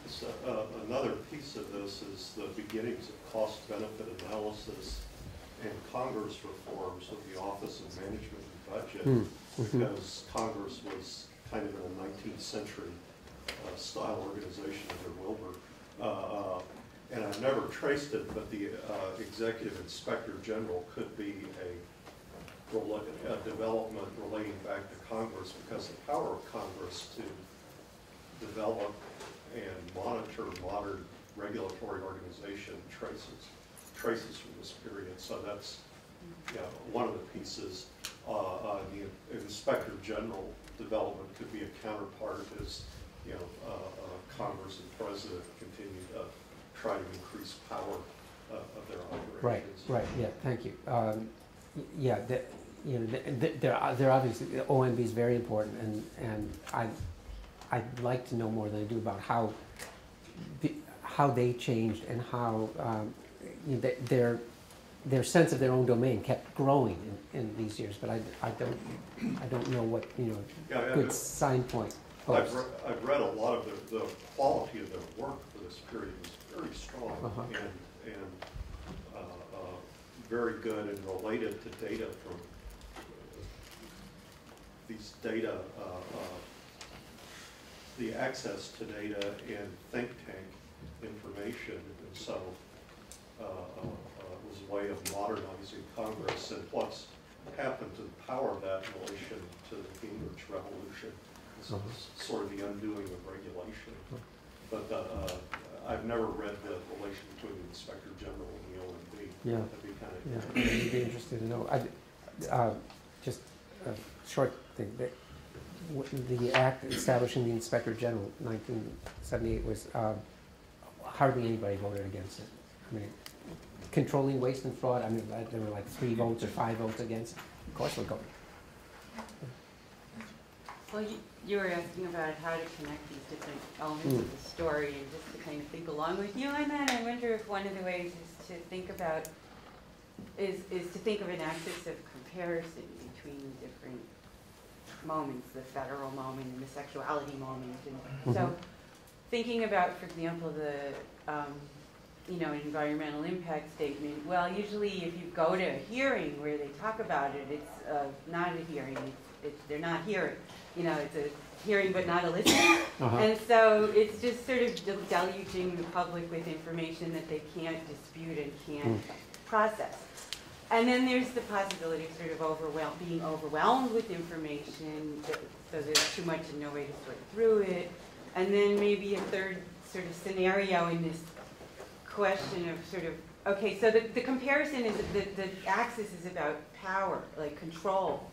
So, uh, another piece of this is the beginnings of cost-benefit analysis and Congress reforms of the Office of Management and Budget. Mm. Because Congress was kind of in a nineteenth century uh, style organization under Wilbur. Uh, uh, and I've never traced it, but the uh, Executive Inspector General could be a, a development relating back to Congress, because the power of Congress to develop and monitor modern regulatory organization traces, traces from this period. So that's, you know, one of the pieces. Uh, uh, the Inspector General development could be a counterpart as, you know, uh, uh, Congress and President continue to try to increase power uh, of their operations. Right, right, yeah, thank you. Um, yeah, the, you know, the, they're, they're obviously, O M B is very important, and, and I, I'd like to know more than I do about how, how they changed and how um, their, their sense of their own domain kept growing in, in these years, but I, I don't I don't know what, you know, yeah, yeah, good I've, sign point. I've, re I've read a lot of the, the quality of their work for this period was very strong, uh-huh. and, and uh, uh, very good and related to data from uh, these data, uh, uh, the access to data and think tank information, and so. Uh, uh, was a way of modernizing Congress, and what's happened to the power of that in relation to the Cambridge Revolution. This uh-huh. is sort of the undoing of regulation. But the, uh, I've never read the relation between the Inspector General and the O M B. Yeah. That'd be kind of, yeah. I'd be interested to know. I, uh, just a short thing. The, the act establishing the Inspector General in nineteen seventy-eight was uh, hardly anybody voted against it. I mean, controlling waste and fraud, I mean, there were like three votes or five votes against. Of course we're going. Well, you, you were asking about how to connect these different elements mm. of the story and just to kind of think along with you on that. I wonder if one of the ways is to think about, is, is to think of an axis of comparison between the different moments, the federal moment and the sexuality moment. And mm-hmm. so thinking about, for example, the, um, you know, an environmental impact statement. Well, usually if you go to a hearing where they talk about it, it's uh, not a hearing. It's, it's, they're not hearing. You know, it's a hearing but not a listening. Uh-huh. And so it's just sort of deluging the public with information that they can't dispute and can't mm. process. And then there's the possibility of sort of overwhel being overwhelmed with information, that, so there's too much and no way to sort through it. And then maybe a third sort of scenario in this question of sort of, okay, so the, the comparison is, the, the axis is about power, like control.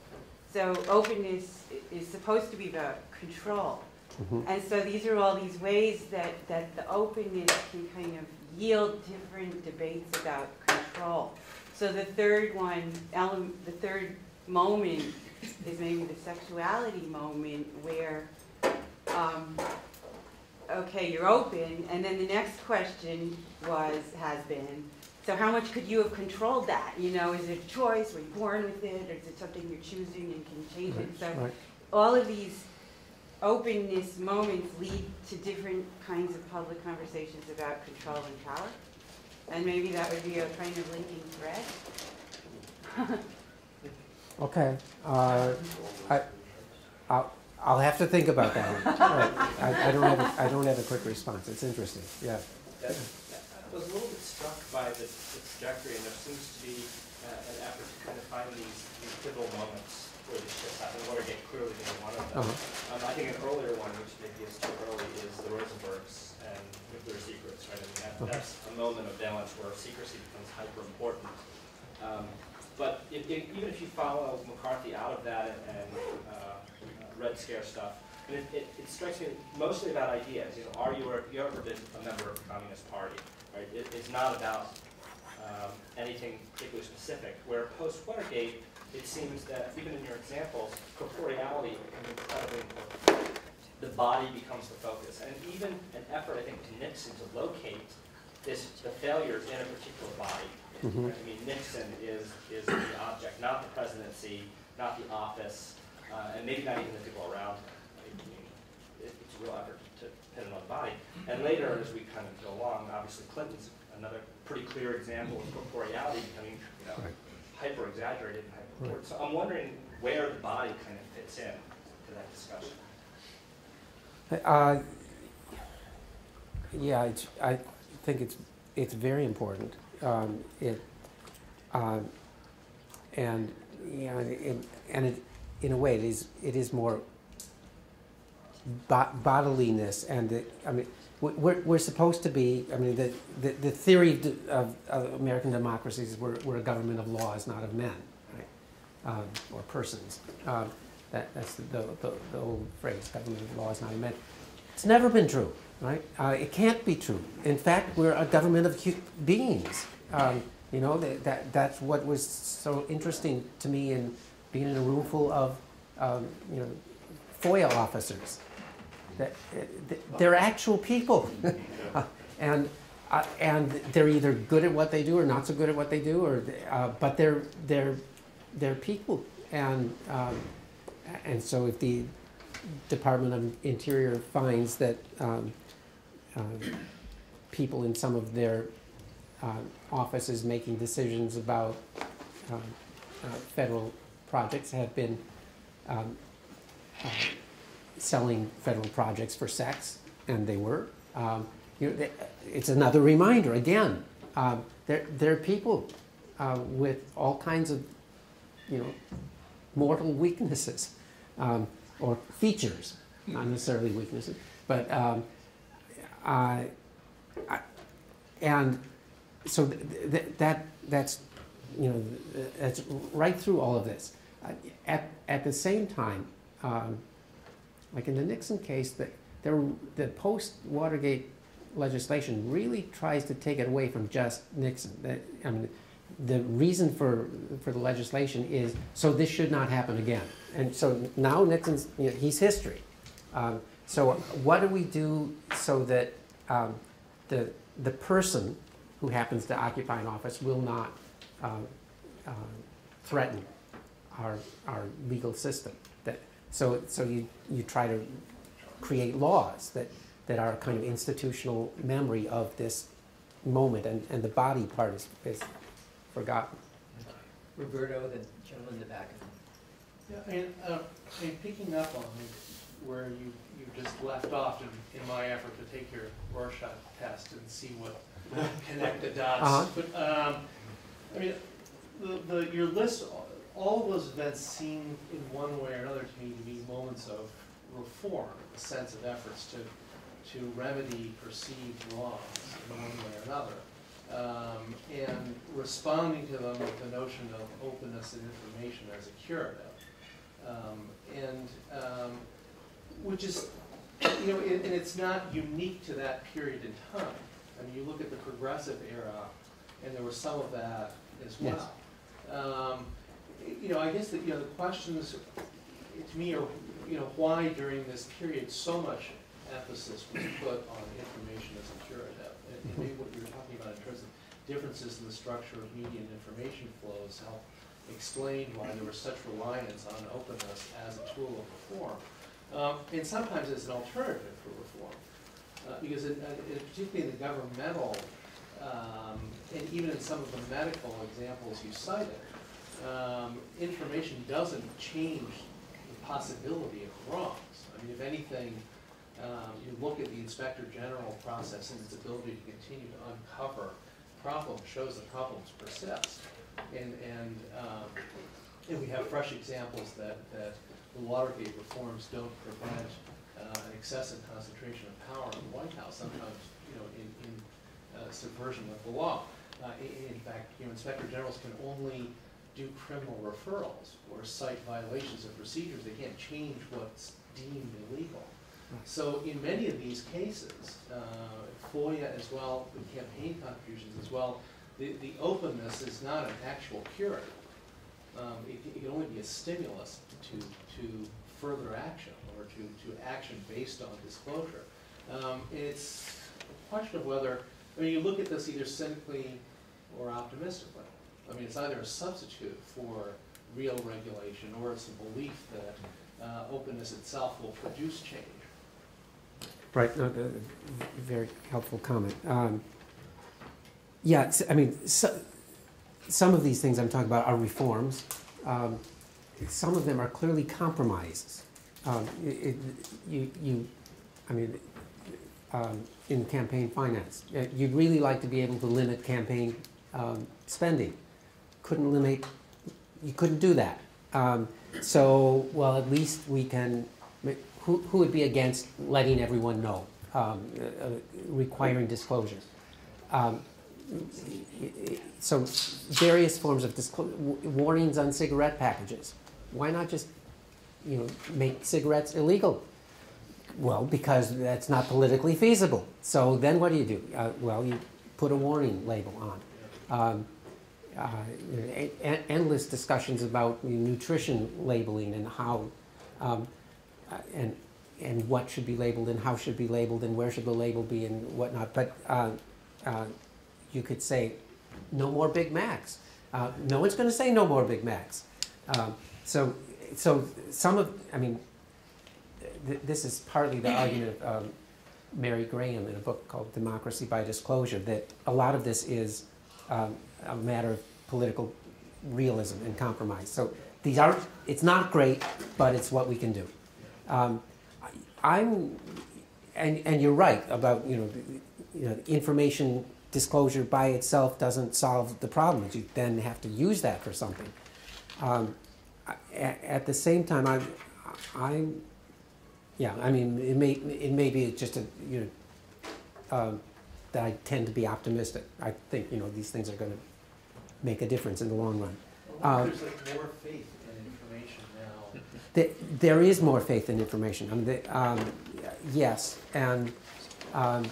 So openness is supposed to be about control. Mm-hmm. And so these are all these ways that, that the openness can kind of yield different debates about control. So the third one, the third moment is maybe the sexuality moment where, um, okay, you're open, and then the next question was, has been, So how much could you have controlled that? You know, is it a choice? Were you born with it? Or is it something you're choosing and can change right, it? So right. all of these openness moments lead to different kinds of public conversations about control and power. And maybe that would be a kind of linking thread. Okay. Uh, I, I'll, I'll have to think about that one. Right. I, I, don't have a, I don't have a quick response. It's interesting. Yeah. That, I was a little bit struck by the, the trajectory, and there seems to be uh, an effort to kind of find these, these pivotal moments where this shift happened. Watergate clearly being one of them. Uh-huh. um, I think an earlier one, which maybe is too early, is the Rosenbergs and nuclear secrets. Right? I mean, that, okay. That's a moment of balance where secrecy becomes hyper important. Um, But it, it, even if you follow McCarthy out of that and, and uh, uh, Red Scare stuff, and it, it, it strikes me mostly about ideas. You know, are you have you ever been a member of the Communist Party? Right? It, it's not about um, anything particularly specific. Where post Watergate, it seems that even in your examples, corporeality becomes incredibly important. The body becomes the focus, and even an effort I think to Nixon to locate this the failures in a particular body. Mm-hmm. I mean, Nixon is is the object, not the presidency, not the office, uh, and maybe not even the people around him. I mean, it, it's a real effort to pin it on the body. And later, as we kind of go along, obviously Clinton's another pretty clear example of corporeality becoming, you know, right. hyper exaggerated and hyper important. Right. So I'm wondering where the body kind of fits in to that discussion. Uh, yeah, it's, I think it's it's very important. Um, it uh, and you know, it, and it, in a way, it is it is more bo bodiliness, and it, I mean, we're we're supposed to be. I mean, the the, the theory of, of American democracies is we're, we're a government of laws, not of men, right? um, or persons. Um, that that's the, the the old phrase: government of laws, not of men. It's never been true. Right? Uh, it can't be true. In fact, we're a government of human beings. Um, you know, that, that that's what was so interesting to me in being in a room full of, um, you know, FOIA officers. That, that they're actual people, uh, and uh, and they're either good at what they do or not so good at what they do, or uh, but they're they're they're people, and um, and so if the Department of Interior finds that um, Uh, people in some of their uh, offices making decisions about uh, uh, federal projects have been um, uh, selling federal projects for sex, and they were. Um, you know, they, it's another reminder, again, uh, they're, they're people uh, with all kinds of, you know, mortal weaknesses um, or features, not necessarily weaknesses, but um, Uh, I, and so th th that that's you know that's right through all of this. Uh, at at the same time, um, like in the Nixon case, that there the post Watergate legislation really tries to take it away from just Nixon. That, I mean, the reason for for the legislation is so this should not happen again. And so now Nixon's you know, he's history. Um, So what do we do so that um, the, the person who happens to occupy an office will not uh, uh, threaten our, our legal system? That, so so you, you try to create laws that, that are kind of institutional memory of this moment, and, and the body part is, is forgotten. Roberto, the gentleman in the back. Yeah, and, uh, and picking up on where you you just left off in, in my effort to take your Rorschach test and see what connect the dots. Uh-huh. But um, I mean, the, the, your list, all of those events seem in one way or another to me to be moments of reform, a sense of efforts to to remedy perceived wrongs in one way or another, um, and responding to them with the notion of openness and information as a curative, um, and um, which is, you know, it, and it's not unique to that period in time. I mean, you look at the progressive era, and there was some of that as well. Yes. Um, you know, I guess that, you know, the questions to me are, you know, why during this period so much emphasis was put on information as a curative, and, and maybe what you were talking about in terms of differences in the structure of media and information flows help explain why there was such reliance on openness as a tool of reform. Um, and sometimes it's an alternative for reform. Uh, because it, it, particularly in the governmental, um, and even in some of the medical examples you cited, um, information doesn't change the possibility of wrongs. I mean, if anything, um, you look at the Inspector General process and its ability to continue to uncover problems shows that problems persist. And, and, um, and we have fresh examples that, that the Watergate reforms don't prevent Uh, an excessive concentration of power in the White House, sometimes, you know, in, in uh, subversion of the law. Uh, in, in fact, you know, inspector generals can only do criminal referrals or cite violations of procedures. They can't change what's deemed illegal. So in many of these cases, uh, FOIA as well, the campaign contributions as well, the, the openness is not an actual cure. Um, it, it can only be a stimulus to, to further action. Or to, to action based on disclosure. Um, it's a question of whether, I mean, you look at this either cynically or optimistically. I mean, it's either a substitute for real regulation or it's a belief that uh, openness itself will produce change. Right, no, the, very helpful comment. Um, yeah, I mean, so, some of these things I'm talking about are reforms. Um, some of them are clearly compromises. Um, it, it, you, you, I mean, um, in campaign finance, you'd really like to be able to limit campaign um, spending. Couldn't limit, you couldn't do that. Um, so, well, at least we can. Who, who would be against letting everyone know, um, uh, requiring disclosure? Um, so, various forms of disclosure, warnings on cigarette packages. Why not just, you know, make cigarettes illegal? Well, because that's not politically feasible. So then what do you do? Uh, well, you put a warning label on. Um, uh, a a endless discussions about nutrition labeling and how, um, and, and what should be labeled and how should be labeled and where should the label be and whatnot. But uh, uh, you could say, no more Big Macs. Uh, no one's going to say no more Big Macs. Um, so. So some of, I mean, th this is partly the argument of um, Mary Graham in a book called Democracy by Disclosure, that a lot of this is um, a matter of political realism and compromise. So these aren't, it's not great, but it's what we can do. Um, I, I'm, and, and you're right about, you know, you know, information disclosure by itself doesn't solve the problem. You then have to use that for something. Um, At the same time, I, I, yeah, I mean, it may it may be just a, you know, um, that I tend to be optimistic. I think, you know, these things are going to make a difference in the long run. Well, um, there's like more faith in information now. The, there is more faith in information. I mean, the, um, yes, and um,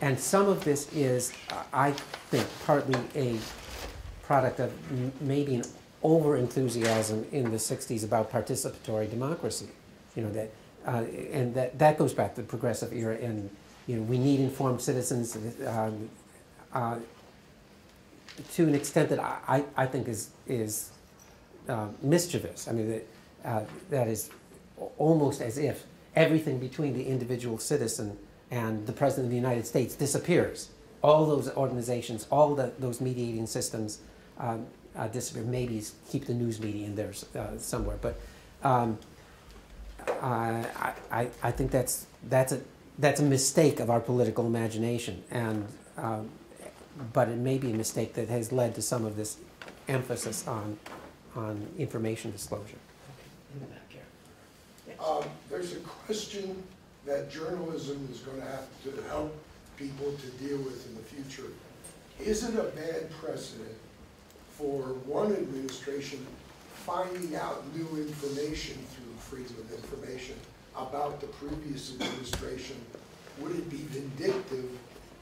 and some of this is, I think, partly a product of maybe an over-enthusiasm in the sixties about participatory democracy, you know, that, uh, and that, that goes back to the progressive era, and, you know, we need informed citizens um, uh, to an extent that I, I think is, is uh, mischievous. I mean, that, uh, that is almost as if everything between the individual citizen and the President of the United States disappears. All those organizations, all the, those mediating systems, um, Uh, maybe keep the news media in there uh, somewhere, but um, I, I, I think that's that's a that's a mistake of our political imagination, and um, but it may be a mistake that has led to some of this emphasis on on information disclosure. In the back here, um, there's a question that journalism is going to have to help people to deal with in the future. Is it a bad precedent for one administration finding out new information through Freedom of Information about the previous administration? Would it be vindictive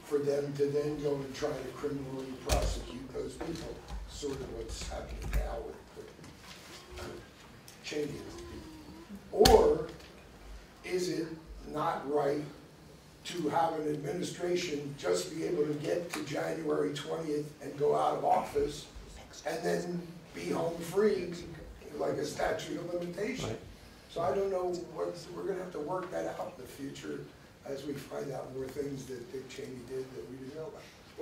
for them to then go and try to criminally prosecute those people? Sort of what's happening now with the Cheney. Or is it not right to have an administration just be able to get to January twentieth and go out of office and then be home free like a statute of limitation. Right. So I don't know what, we're gonna have to work that out in the future as we find out more things that Dick Cheney did that we didn't know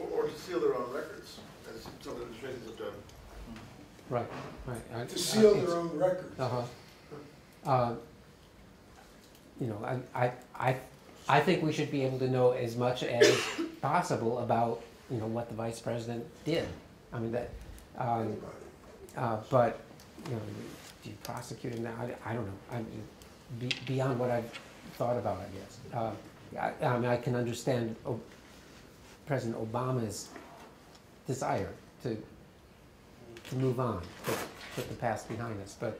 about. Or, or to seal their own records, as some administrations have done. Right, right. I, to seal I, their own records. Uh-huh. Uh, you know, I, I, I, I think we should be able to know as much as possible about, you know, what the vice president did. I mean that, um, uh, but you know, you prosecute him now. I, I don't know. I'm be, beyond what I've thought about, I guess. Uh, I, I mean, I can understand o President Obama's desire to to move on, to put the past behind us, but.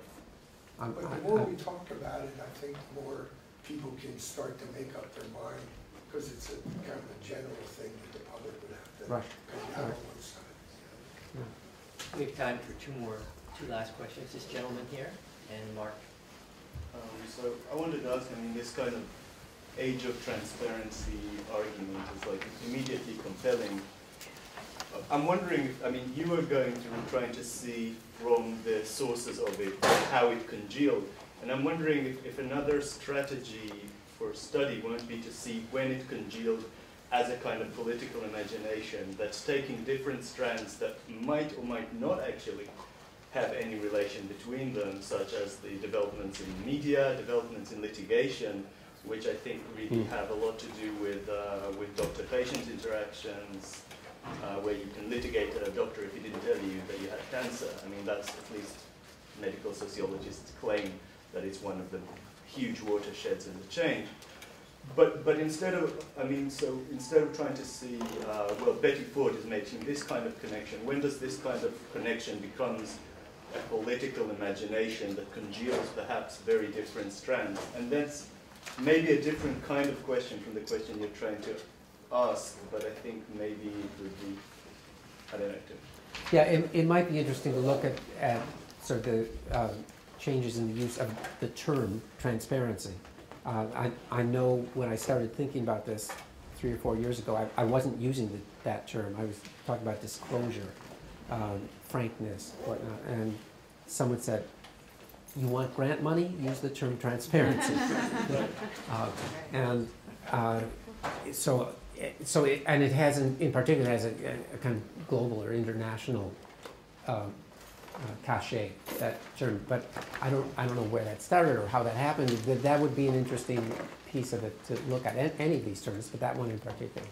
I'm, but the more I'm, we talk about it, I think the more people can start to make up their mind, because it's a kind of a general thing that the public would have to right. come out right. on one side. Yeah. We have time for two more, two last questions. This gentleman here and Mark. Um, so I wanted to ask, I mean, this kind of age of transparency argument is like immediately compelling. I'm wondering, if, I mean, you were going through trying to see from the sources of it, how it congealed. And I'm wondering if, if another strategy for study won't be to see when it congealed as a kind of political imagination that's taking different strands that might or might not actually have any relation between them, such as the developments in media, developments in litigation, which I think really have a lot to do with, uh, with doctor-patient interactions, Uh, where you can litigate a doctor if he didn't tell you that you had cancer. I mean, that's at least medical sociologists claim that it's one of the huge watersheds in the change. But, but instead of, I mean, so instead of trying to see, uh, well, Betty Ford is making this kind of connection, when does this kind of connection becomes a political imagination that congeals perhaps very different strands? And that's maybe a different kind of question from the question you're trying to ask, but I think maybe it would be, I don't know. Yeah, it, it might be interesting to look at, at sort of the uh, changes in the use of the term transparency. Uh, I, I know when I started thinking about this three or four years ago, I, I wasn't using the, that term. I was talking about disclosure, um, frankness, whatnot, and someone said, you want grant money? Use the term transparency. uh, and uh, so So, it, and it has, an, in particular, has a, a kind of global or international uh, uh, cachet, that term. But I don't, I don't know where that started or how that happened. That that would be an interesting piece of it to look at. Any, any of these terms, but that one in particular.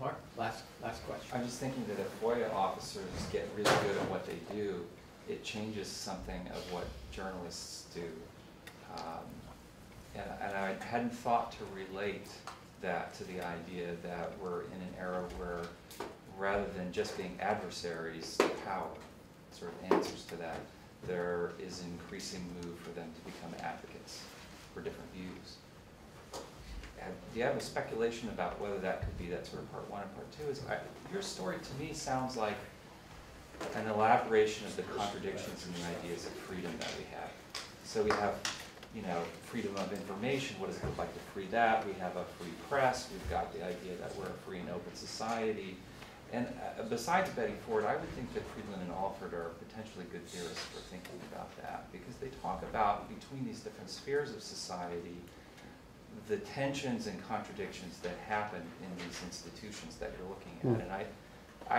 Mark, last, last question. I'm just thinking that if FOIA officers get really good at what they do, it changes something of what journalists do. Um, and, and I hadn't thought to relate that to the idea that we're in an era where, rather than just being adversaries to power, sort of answers to that, there is an increasing move for them to become advocates for different views. Have, do you have a speculation about whether that could be that sort of part one and part two? Is I, your story to me sounds like an elaboration of the contradictions in the ideas of freedom that we have. So we have, you know, freedom of information, what does it look like to free that? We have a free press, we've got the idea that we're a free and open society. And uh, besides Betty Ford, I would think that Friedland and Alford are potentially good theorists for thinking about that, because they talk about, between these different spheres of society, the tensions and contradictions that happen in these institutions that you're looking at. Mm. And I,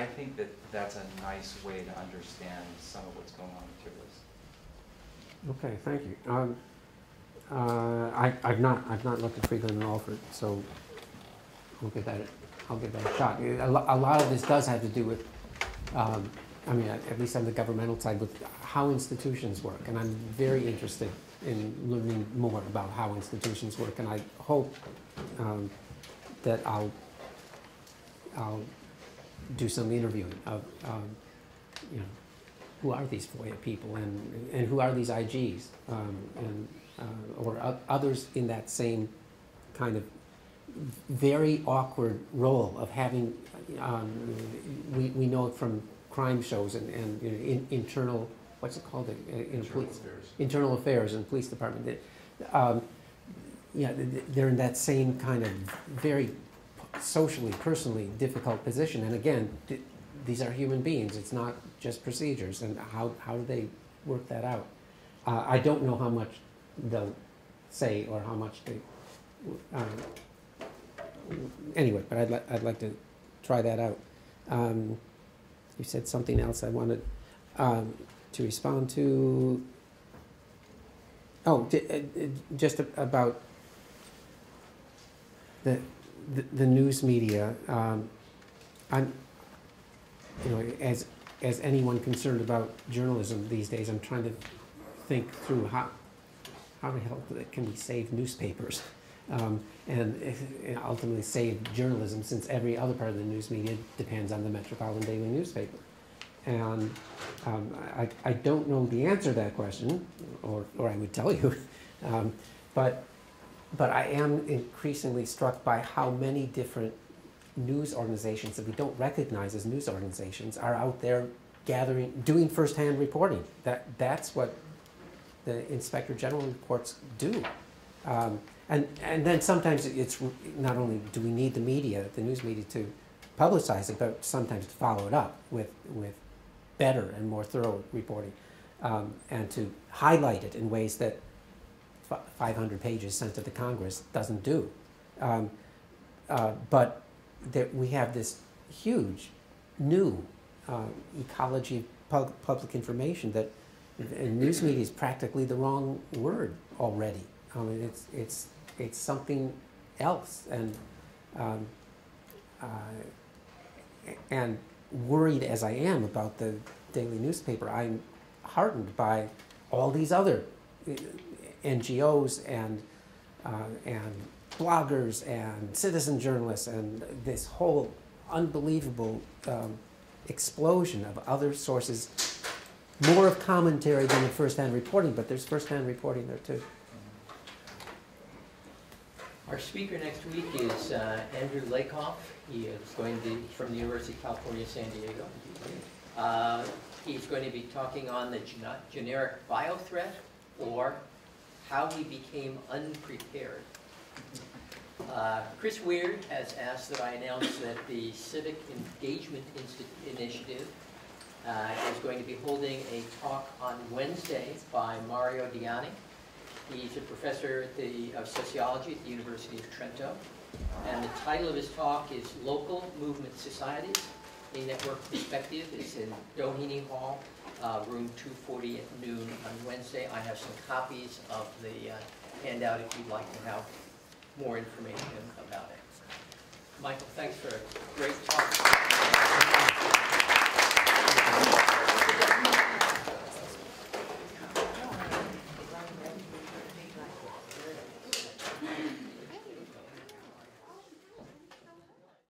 I think that that's a nice way to understand some of what's going on with this. Okay, thank you. Um, Uh, I, I've not. I've not looked at Friedland and Alford, so I'll give that. I'll give that a shot. A, lo a lot of this does have to do with, um, I mean, at, at least on the governmental side, with how institutions work, and I'm very interested in learning more about how institutions work, and I hope um, that I'll I'll do some interviewing of um, you know, who are these FOIA people and and who are these I Gs um, and. Uh, or others in that same kind of very awkward role of having, um, we, we know it from crime shows and, and you know, in, internal, what's it called? In, in internal police, affairs. Internal affairs and police department. Um, you know, they're in that same kind of very socially, personally difficult position. And again, th these are human beings. It's not just procedures. And how, how do they work that out? Uh, I don't know how much they'll say or how much they... Um, anyway, but I'd, li I'd like to try that out. Um, you said something else I wanted um, to respond to. Oh, d d just about the, the, the news media. Um, I'm, you know, as, as anyone concerned about journalism these days, I'm trying to think through how, how the hell can we save newspapers um, and, and ultimately save journalism, since every other part of the news media depends on the Metropolitan Daily newspaper. And um, I, I don't know the answer to that question, or, or I would tell you, um, but, but I am increasingly struck by how many different news organizations that we don't recognize as news organizations are out there gathering, doing firsthand reporting. That, that's what the Inspector General reports do. Um, and, and then sometimes it's not only do we need the media, the news media, to publicize it, but sometimes to follow it up with, with better and more thorough reporting, um, and to highlight it in ways that five hundred pages sent to the Congress doesn't do. Um, uh, but that we have this huge new uh, ecology of public information that and news media is practically the wrong word already. I mean, it's, it's, it's something else, and, um, uh, and worried as I am about the daily newspaper, I'm heartened by all these other N G Os and, uh, and bloggers and citizen journalists and this whole unbelievable um, explosion of other sources, more of commentary than the first-hand reporting, but there's first-hand reporting there too. Our speaker next week is uh, Andrew Lakoff. He is going to be from the University of California, San Diego. Uh, he's going to be talking on the gen generic bio threat, or how he became unprepared. Uh, Chris Weird has asked that I announce that the Civic Engagement Insti Initiative uh, is going to be holding a talk on Wednesday by Mario Diani. He's a professor at the, of sociology at the University of Trento. And the title of his talk is Local Movement Societies, a Network Perspective. It's in Doheny Hall, uh, room two forty at noon on Wednesday. I have some copies of the uh, handout if you'd like to have more information about it. Michael, thanks for a great talk.